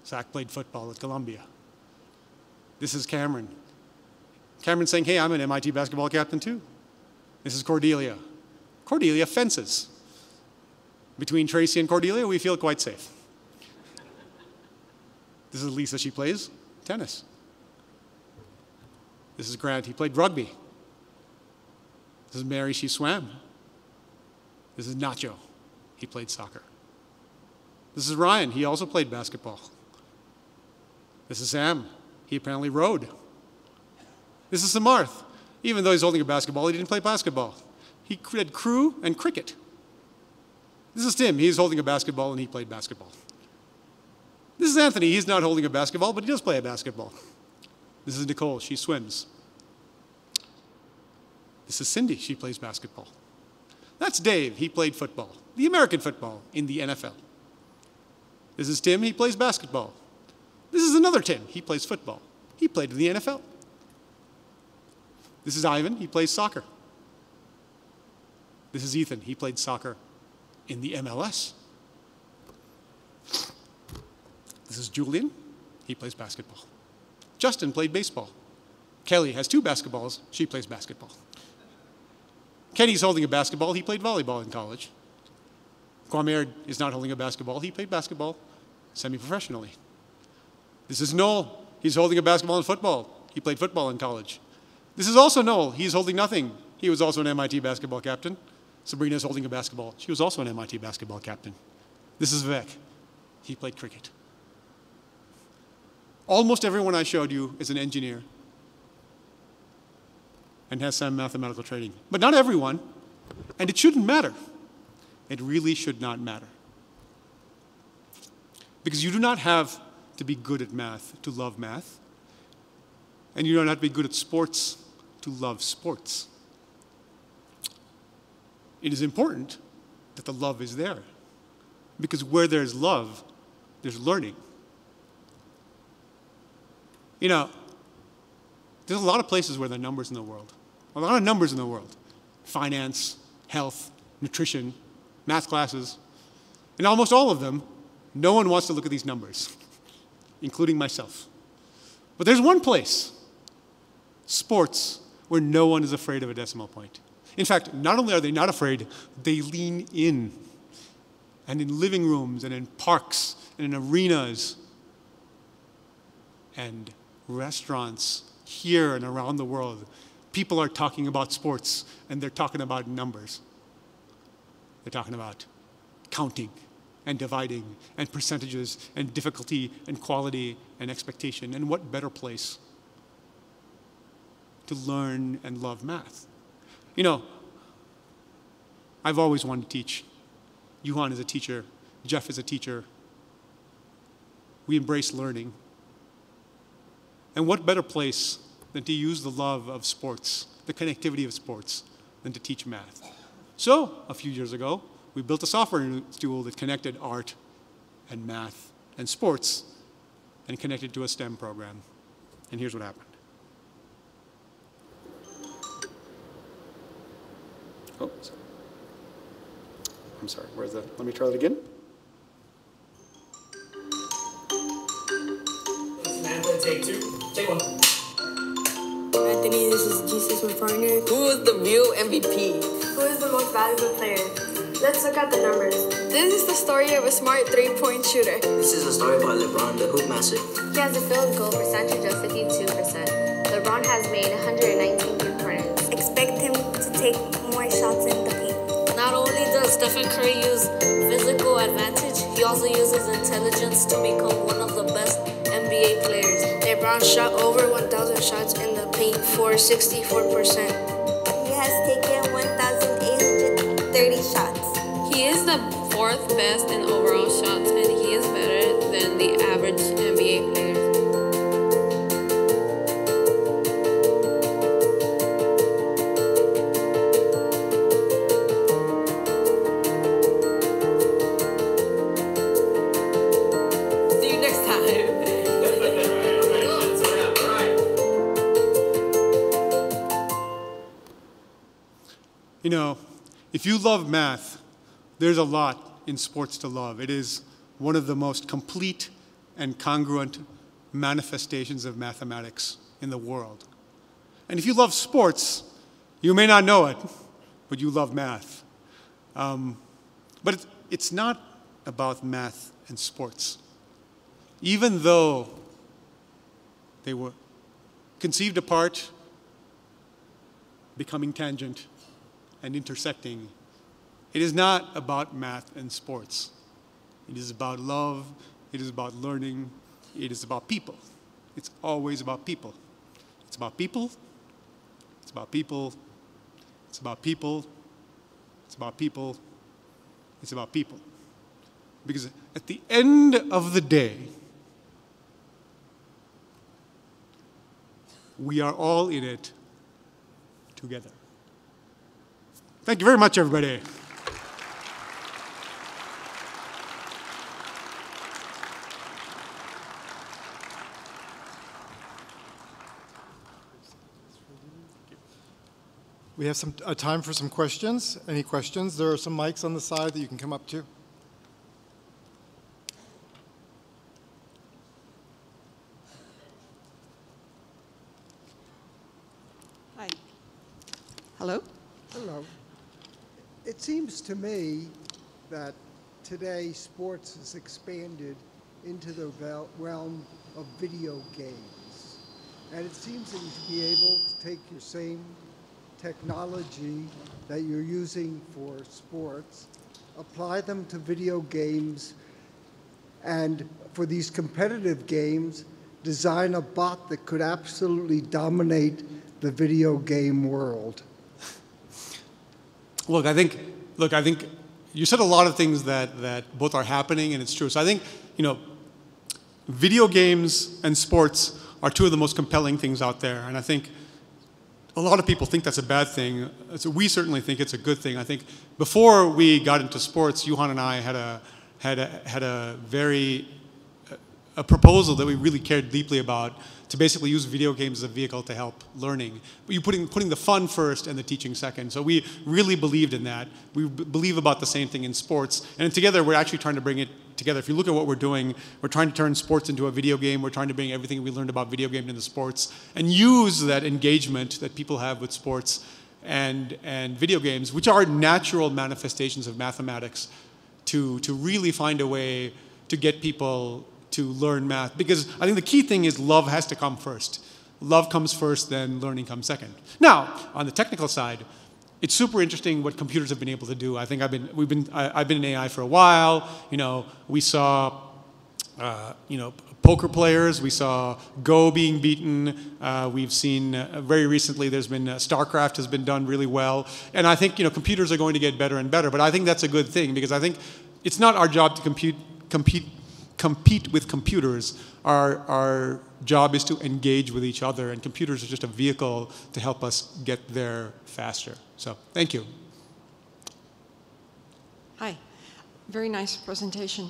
Zach played football at Columbia. This is Cameron. Cameron's saying, hey, I'm an MIT basketball captain too. This is Cordelia. Cordelia fences. Between Tracy and Cordelia, we feel quite safe. This is Lisa. She plays tennis. This is Grant. He played rugby. This is Mary. She swam. This is Nacho. He played soccer. This is Ryan. He also played basketball. This is Sam. He apparently rowed. This is Samarth. Even though he's holding a basketball, he didn't play basketball. He did crew and cricket. This is Tim. He's holding a basketball and he played basketball. This is Anthony. He's not holding a basketball, but he does play a basketball. This is Nicole. She swims. This is Cindy. She plays basketball. That's Dave. He played football, the American football in the NFL. This is Tim. He plays basketball. This is another Tim. He plays football. He played in the NFL. This is Ivan. He plays soccer. This is Ethan. He played soccer in the MLS. This is Julian. He plays basketball. Justin played baseball. Kelly has two basketballs. She plays basketball. Kenny's holding a basketball. He played volleyball in college. Kwame is not holding a basketball. He played basketball semi-professionally. This is Noel. He's holding a basketball and football. He played football in college. This is also Noel. He's holding nothing. He was also an MIT basketball captain. Sabrina's holding a basketball. She was also an MIT basketball captain. This is Vivek. He played cricket. Almost everyone I showed you is an engineer and has some mathematical training. But not everyone, and it shouldn't matter. It really should not matter. Because you do not have to be good at math to love math, and you don't have to be good at sports to love sports. It is important that the love is there, because where there's love, there's learning. You know, there's a lot of places where there are numbers in the world. A lot of numbers in the world. Finance, health, nutrition, math classes. In almost all of them, no one wants to look at these numbers, including myself. But there's one place, sports, where no one is afraid of a decimal point. In fact, not only are they not afraid, they lean in. And in living rooms, and in parks, and in arenas, and restaurants here and around the world, people are talking about sports, and they're talking about numbers. They're talking about counting, and dividing, and percentages, and difficulty, and quality, and expectation. And what better place to learn and love math? You know, I've always wanted to teach. Yuhan is a teacher. Jeff is a teacher. We embrace learning. And what better place than to use the love of sports, the connectivity of sports, than to teach math? So, a few years ago, we built a software tool that connected art and math and sports and connected to a STEM program. And here's what happened. Oh, sorry. I'm sorry, where's the, let me try that again. Take two. Take one. Anthony, this is Jesus McFarland. Who is the real MVP? Who is the most valuable player? Let's look at the numbers. This is the story of a smart three-point shooter. This is a story about LeBron, the hoop master. He has a field goal percentage of 52%. LeBron has made 119 three-pointers. Expect him to take more shots in the paint. Not only does Stephen Curry use physical advantage, he also uses intelligence to become one of the best NBA players. LeBron shot over 1,000 shots in the paint for 64%. He has taken 1,830 shots. He is the fourth best in overall shots, and he is better than the average NBA player. See you next time. Right. you know, if you love math, there's a lot in sports to love. It is one of the most complete and congruent manifestations of mathematics in the world. And if you love sports, you may not know it, but you love math. But it's not about math and sports. Even though they were conceived apart, becoming tangent, and intersecting, it is not about math and sports. It is about love, it is about learning, it is about people. It's always about people. It's about people, it's about people, it's about people, it's about people, it's about people. Because at the end of the day, we are all in it together. Thank you very much, everybody. We have some time for some questions. Any questions? There are some mics on the side that you can come up to. Hi. Hello? Hello. It seems to me that today sports has expanded into the realm of video games. And it seems that you should be able to take your same technology that you're using for sports, apply them to video games, and for these competitive games, design a bot that could absolutely dominate the video game world. Look, I think you said a lot of things that both are happening, and it's true. So I think, you know, video games and sports are two of the most compelling things out there, and I think a lot of people think that's a bad thing. So we certainly think it's a good thing. I think before we got into sports, Yuhan and I had a proposal that we really cared deeply about to basically use video games as a vehicle to help learning. But you're putting the fun first and the teaching second. So we really believed in that. We believe about the same thing in sports. And together, we're actually trying to bring it together. If you look at what we're doing, we're trying to turn sports into a video game. We're trying to bring everything we learned about video games into sports and use that engagement that people have with sports and video games, which are natural manifestations of mathematics, to really find a way to get people to learn math. Because I think the key thing is love has to come first. Love comes first, then learning comes second. Now, on the technical side, it's super interesting what computers have been able to do. I think I've been in AI for a while. You know, we saw, poker players. We saw Go being beaten. We've seen very recently there's been StarCraft has been done really well. And I think, you know, computers are going to get better and better. But I think that's a good thing, because I think it's not our job to compete with computers. Our job is to engage with each other, and computers are just a vehicle to help us get there faster. So thank you. Hi. Very nice presentation.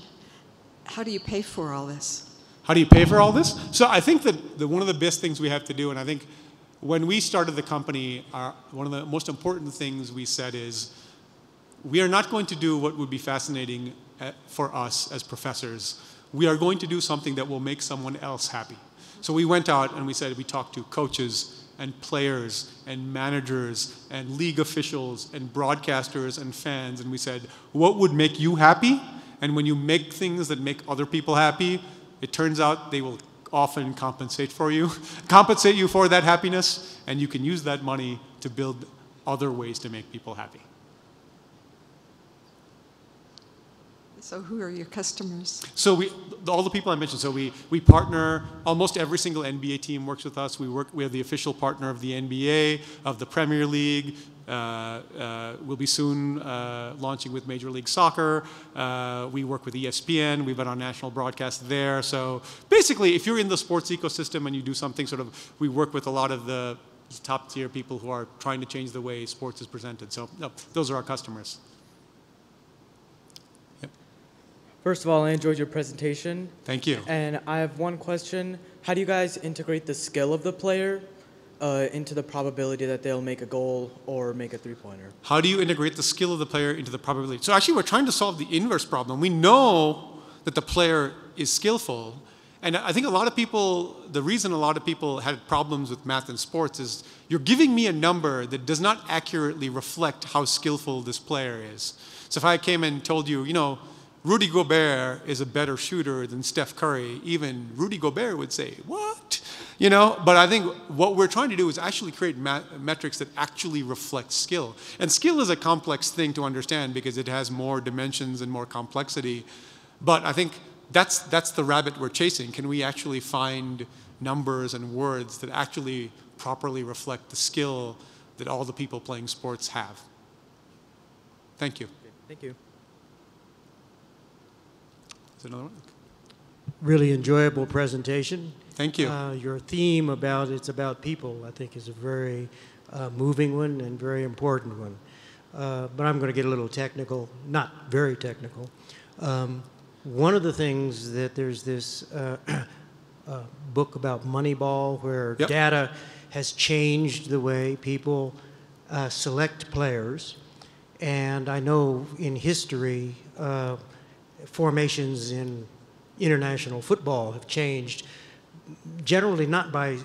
How do you pay for all this? How do you pay for all this? So I think that one of the best things we have to do, and I think when we started the company, one of the most important things we said is, we are not going to do what would be fascinating for us as professors. We are going to do something that will make someone else happy. So we went out and we said, we talked to coaches and players and managers and league officials and broadcasters and fans, and we said, what would make you happy? And when you make things that make other people happy, it turns out they will often compensate you for that happiness, and you can use that money to build other ways to make people happy. So who are your customers? So all the people I mentioned. So we partner. Almost every single NBA team works with us. We are the official partner of the NBA, of the Premier League. We'll be soon launching with Major League Soccer. We work with ESPN. We've been on national broadcast there. So basically, if you're in the sports ecosystem and you do something, we work with a lot of the top tier people who are trying to change the way sports is presented. So those are our customers. First of all, I enjoyed your presentation. Thank you. And I have one question. How do you guys integrate the skill of the player into the probability that they'll make a goal or make a three-pointer. How do you integrate the skill of the player into the probability? So actually, we're trying to solve the inverse problem. We know that the player is skillful. And I think a lot of people, the reason a lot of people had problems with math and sports is you're giving me a number that does not accurately reflect how skillful this player is. So if I came and told you, you know, Rudy Gobert is a better shooter than Steph Curry, even Rudy Gobert would say, what? You know, but I think what we're trying to do is actually create metrics that actually reflect skill. And skill is a complex thing to understand because it has more dimensions and more complexity. But I think that's the rabbit we're chasing. Can we actually find numbers and words that actually properly reflect the skill that all the people playing sports have? Thank you. Thank you. Is there another one? Really enjoyable presentation. Thank you. Your theme about it's about people, I think, is a very moving one and very important one. But I'm going to get a little technical, not very technical. One of the things that there's this book about Moneyball where yep. data has changed the way people select players. And I know in history, formations in international football have changed, generally not by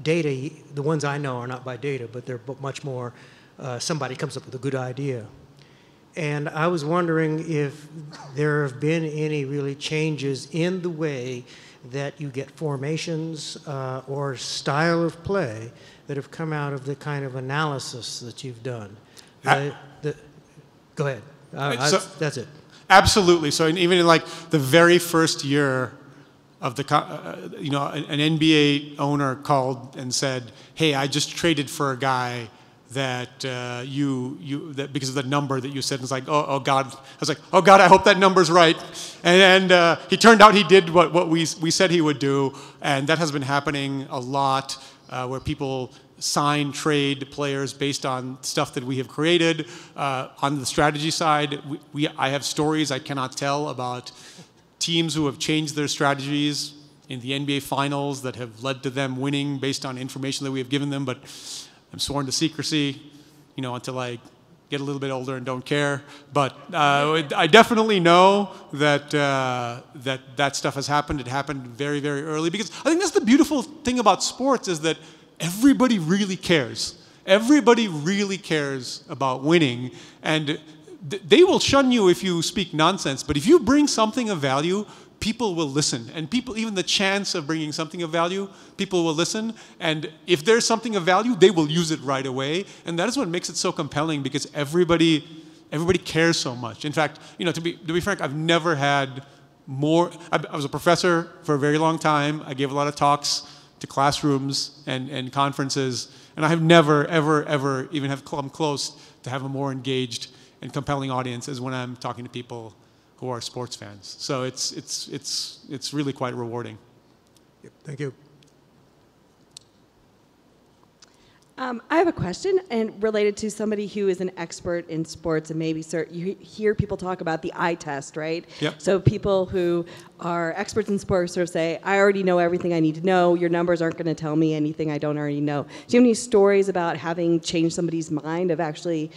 data. The ones I know are not by data, but they're much more somebody comes up with a good idea. And I was wondering if there have been any really changes in the way that you get formations or style of play that have come out of the kind of analysis that you've done. Go ahead. So, that's it. Absolutely. So even in like the very first year of the, you know, an NBA owner called and said, hey, I just traded for a guy that that because of the number that you said, and it's like, oh God. I was like, oh God, I hope that number's right. And he turned out he did what we said he would do, and that has been happening a lot, where people sign, trade players based on stuff that we have created. On the strategy side, I have stories I cannot tell about teams who have changed their strategies in the NBA finals that have led to them winning based on information that we have given them, but I'm sworn to secrecy, you know, until I get a little bit older and don't care. But I definitely know that, that stuff has happened. It happened very, very early. Because I think that's the beautiful thing about sports is that everybody really cares. Everybody really cares about winning. And they will shun you if you speak nonsense. But if you bring something of value, people will listen, and people, even the chance of bringing something of value, people will listen, and if there's something of value, they will use it right away, and that is what makes it so compelling, because everybody cares so much. In fact, you know, to be frank, I've never had more, I was a professor for a very long time, I gave a lot of talks to classrooms and conferences, and I have never, ever, ever even have come close to have a more engaged and compelling audience as when I'm talking to people who are sports fans. So it's really quite rewarding. Yep, thank you. I have a question and related to somebody who is an expert in sports, and maybe you hear people talk about the eye test, right? Yep. So people who are experts in sports sort of say, I already know everything I need to know. Your numbers aren't going to tell me anything I don't already know. Do you have any stories about having changed somebody's mind of actually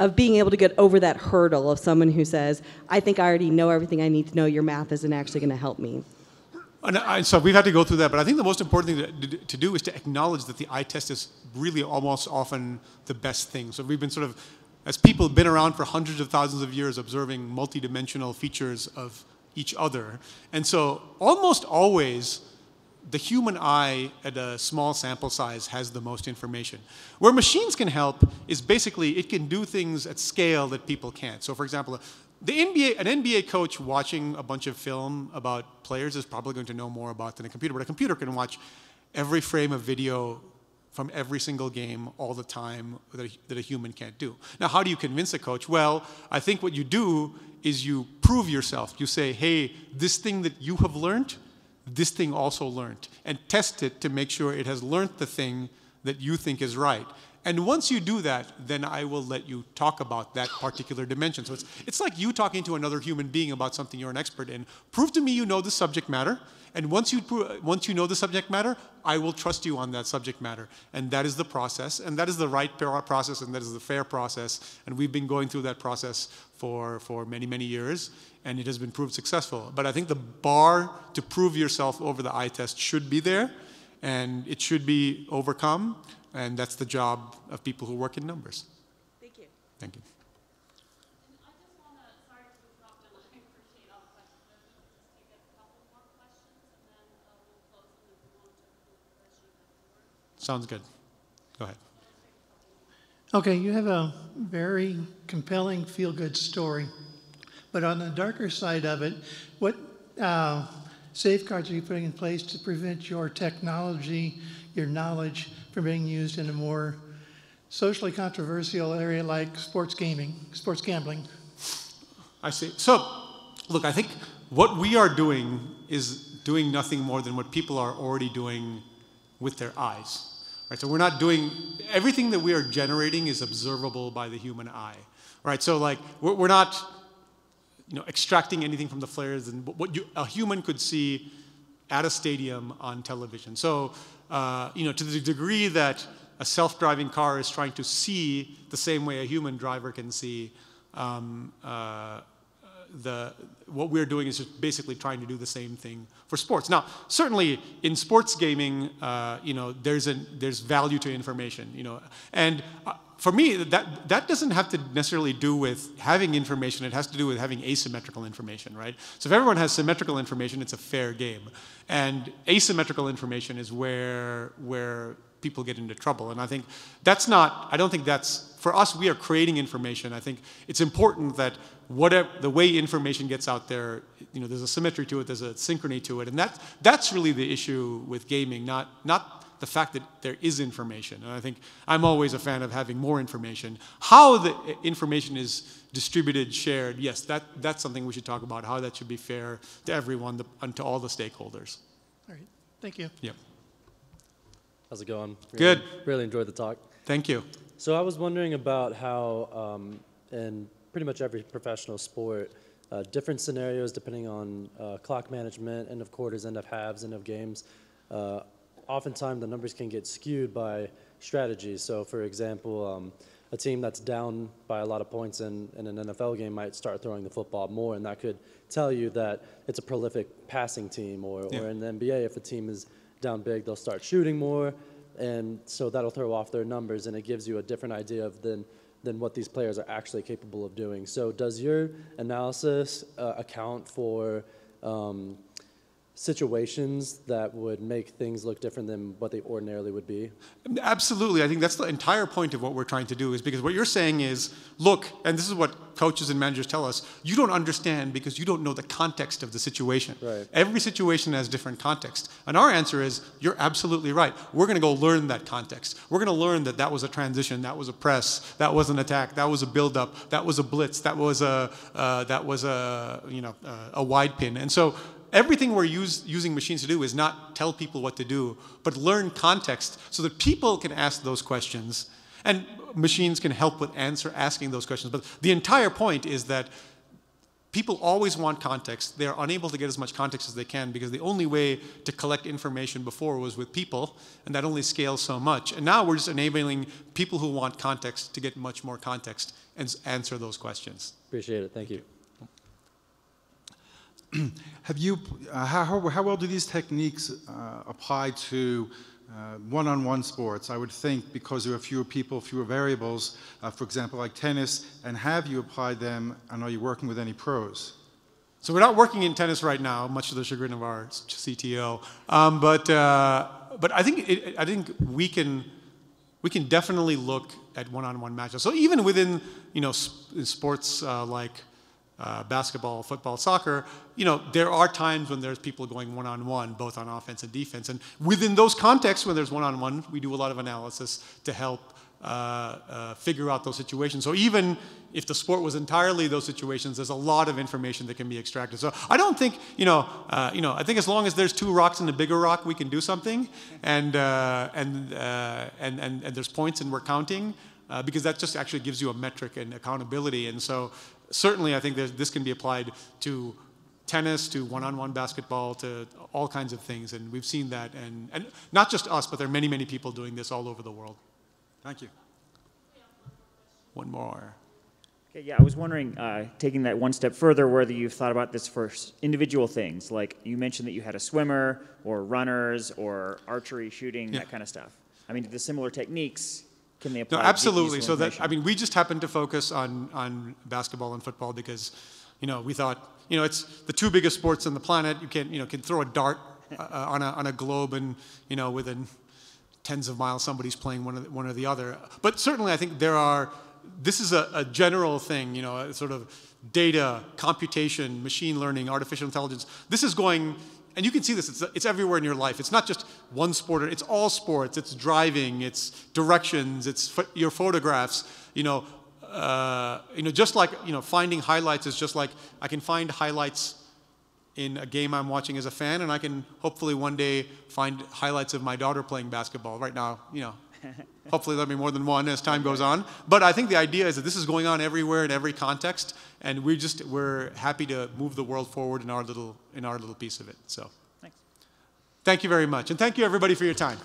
of being able to get over that hurdle of someone who says, I think I already know everything I need to know, your math isn't actually going to help me? And so we've had to go through that, but I think the most important thing to do is to acknowledge that the eye test is really almost often the best thing. So we've been sort of, as people have been around for hundreds of thousands of years, observing multidimensional features of each other. And so almost always, the human eye at a small sample size has the most information. Where machines can help is basically it can do things at scale that people can't. So for example, an NBA coach watching a bunch of film about players is probably going to know more about than a computer, but a computer can watch every frame of video from every single game all the time that a human can't do. Now, how do you convince a coach? Well, I think what you do is you prove yourself. You say, hey, this thing that you have learned, this thing also learned, and test it to make sure it has learned the thing that you think is right. And once you do that, then I will let you talk about that particular dimension. So it's like you talking to another human being about something you're an expert in. Prove to me you know the subject matter. And once you know the subject matter, I will trust you on that subject matter. And that is the process. And that is the right process. And that is the fair process. And we've been going through that process for many, many years. And it has been proved successful. But I think the bar to prove yourself over the eye test should be there. And it should be overcome. And that's the job of people who work in numbers. Thank you. Thank you. Sounds good. Go ahead. Okay, you have a very compelling feel-good story, but on the darker side of it, what safeguards are you putting in place to prevent your technology, your knowledge, from being used in a more socially controversial area like sports gambling? I see. So, look, I think what we are doing is doing nothing more than what people are already doing with their eyes. Right, so we're not doing, everything that we are generating is observable by the human eye, right? So like, we're not, you know, extracting anything from the players and what a human could see at a stadium on television. So, you know, to the degree that a self-driving car is trying to see the same way a human driver can see, what we're doing is just basically trying to do the same thing for sports. Now, certainly in sports gaming, you know, there's value to information, you know, and for me, that doesn't have to necessarily do with having information. It has to do with having asymmetrical information, right? So if everyone has symmetrical information, it's a fair game, and asymmetrical information is where people get into trouble. And I think that's not, I don't think that's, for us, we are creating information. I think it's important that whatever, the way information gets out there, you know, there's a symmetry to it, there's a synchrony to it. And that's really the issue with gaming, not the fact that there is information. And I think I'm always a fan of having more information. How the information is distributed, shared, yes, that's something we should talk about, how that should be fair to everyone and to all the stakeholders. All right, thank you. Yeah. How's it going? Good. Really enjoyed the talk. Thank you. So I was wondering about how in pretty much every professional sport, different scenarios depending on clock management, end of quarters, end of halves, end of games, oftentimes the numbers can get skewed by strategy. So for example, a team that's down by a lot of points in an NFL game might start throwing the football more, and that could tell you that it's a prolific passing team, or in the NBA, if a team is down big, they'll start shooting more, and so that'll throw off their numbers, and it gives you a different idea of than what these players are actually capable of doing. So does your analysis account for situations that would make things look different than what they ordinarily would be? Absolutely. I think that's the entire point of what we're trying to do, is because what you're saying is, look, and this is what coaches and managers tell us, you don't understand because you don't know the context of the situation. Right. Every situation has different context. And our answer is, you're absolutely right. We're going to go learn that context. We're going to learn that that was a transition, that was a press, that was an attack, that was a buildup, that was a blitz, that was a you know, a wide pin. And so everything we're using machines to do is not tell people what to do, but learn context so that people can ask those questions, and machines can help with asking those questions. But the entire point is that people always want context. They're unable to get as much context as they can because the only way to collect information before was with people, and that only scales so much. And now we're just enabling people who want context to get much more context and answer those questions. Appreciate it. Thank you. Have you? How well do these techniques apply to one-on-one sports? I would think, because there are fewer people, fewer variables. For example, like tennis. And have you applied them? And are you working with any pros? So we're not working in tennis right now, much to the chagrin of our CTO. But I think we can definitely look at one-on-one matches. So even within, you know, sports like basketball, football, soccer, you know, there are times when there's people going one-on-one, both on offense and defense. And within those contexts, when there's one-on-one, we do a lot of analysis to help figure out those situations. So even if the sport was entirely those situations, there's a lot of information that can be extracted. So I don't think, I think as long as there's two rocks and a bigger rock, we can do something, and there's points and we're counting, because that just actually gives you a metric and accountability. And so certainly I think this can be applied to tennis, to one-on-one basketball, to all kinds of things, and we've seen that, and not just us, but there are many, many people doing this all over the world. Thank you. One more. Okay, yeah, I was wondering, taking that one step further, whether you've thought about this for individual things, like you mentioned that you had a swimmer, or runners, or archery shooting, yeah, that kind of stuff. I mean, the similar techniques, can they apply? No, absolutely. So that, I mean, we just happened to focus on basketball and football because, we thought, it's the two biggest sports on the planet. You can throw a dart on a globe, and within tens of miles, somebody's playing one or the other. But certainly, I think there are. This is a general thing, sort of data, computation, machine learning, artificial intelligence. This is going, and you can see this. It's everywhere in your life. It's not just one sport. It's all sports. It's driving. It's directions. It's your photographs. Just like, finding highlights is just like I can find highlights in a game I'm watching as a fan, and I can hopefully one day find highlights of my daughter playing basketball. Right now, hopefully there'll be more than one as time goes on. But I think the idea is that this is going on everywhere in every context, and we're happy to move the world forward in our little piece of it. So, thanks. Thank you very much, and thank you everybody for your time.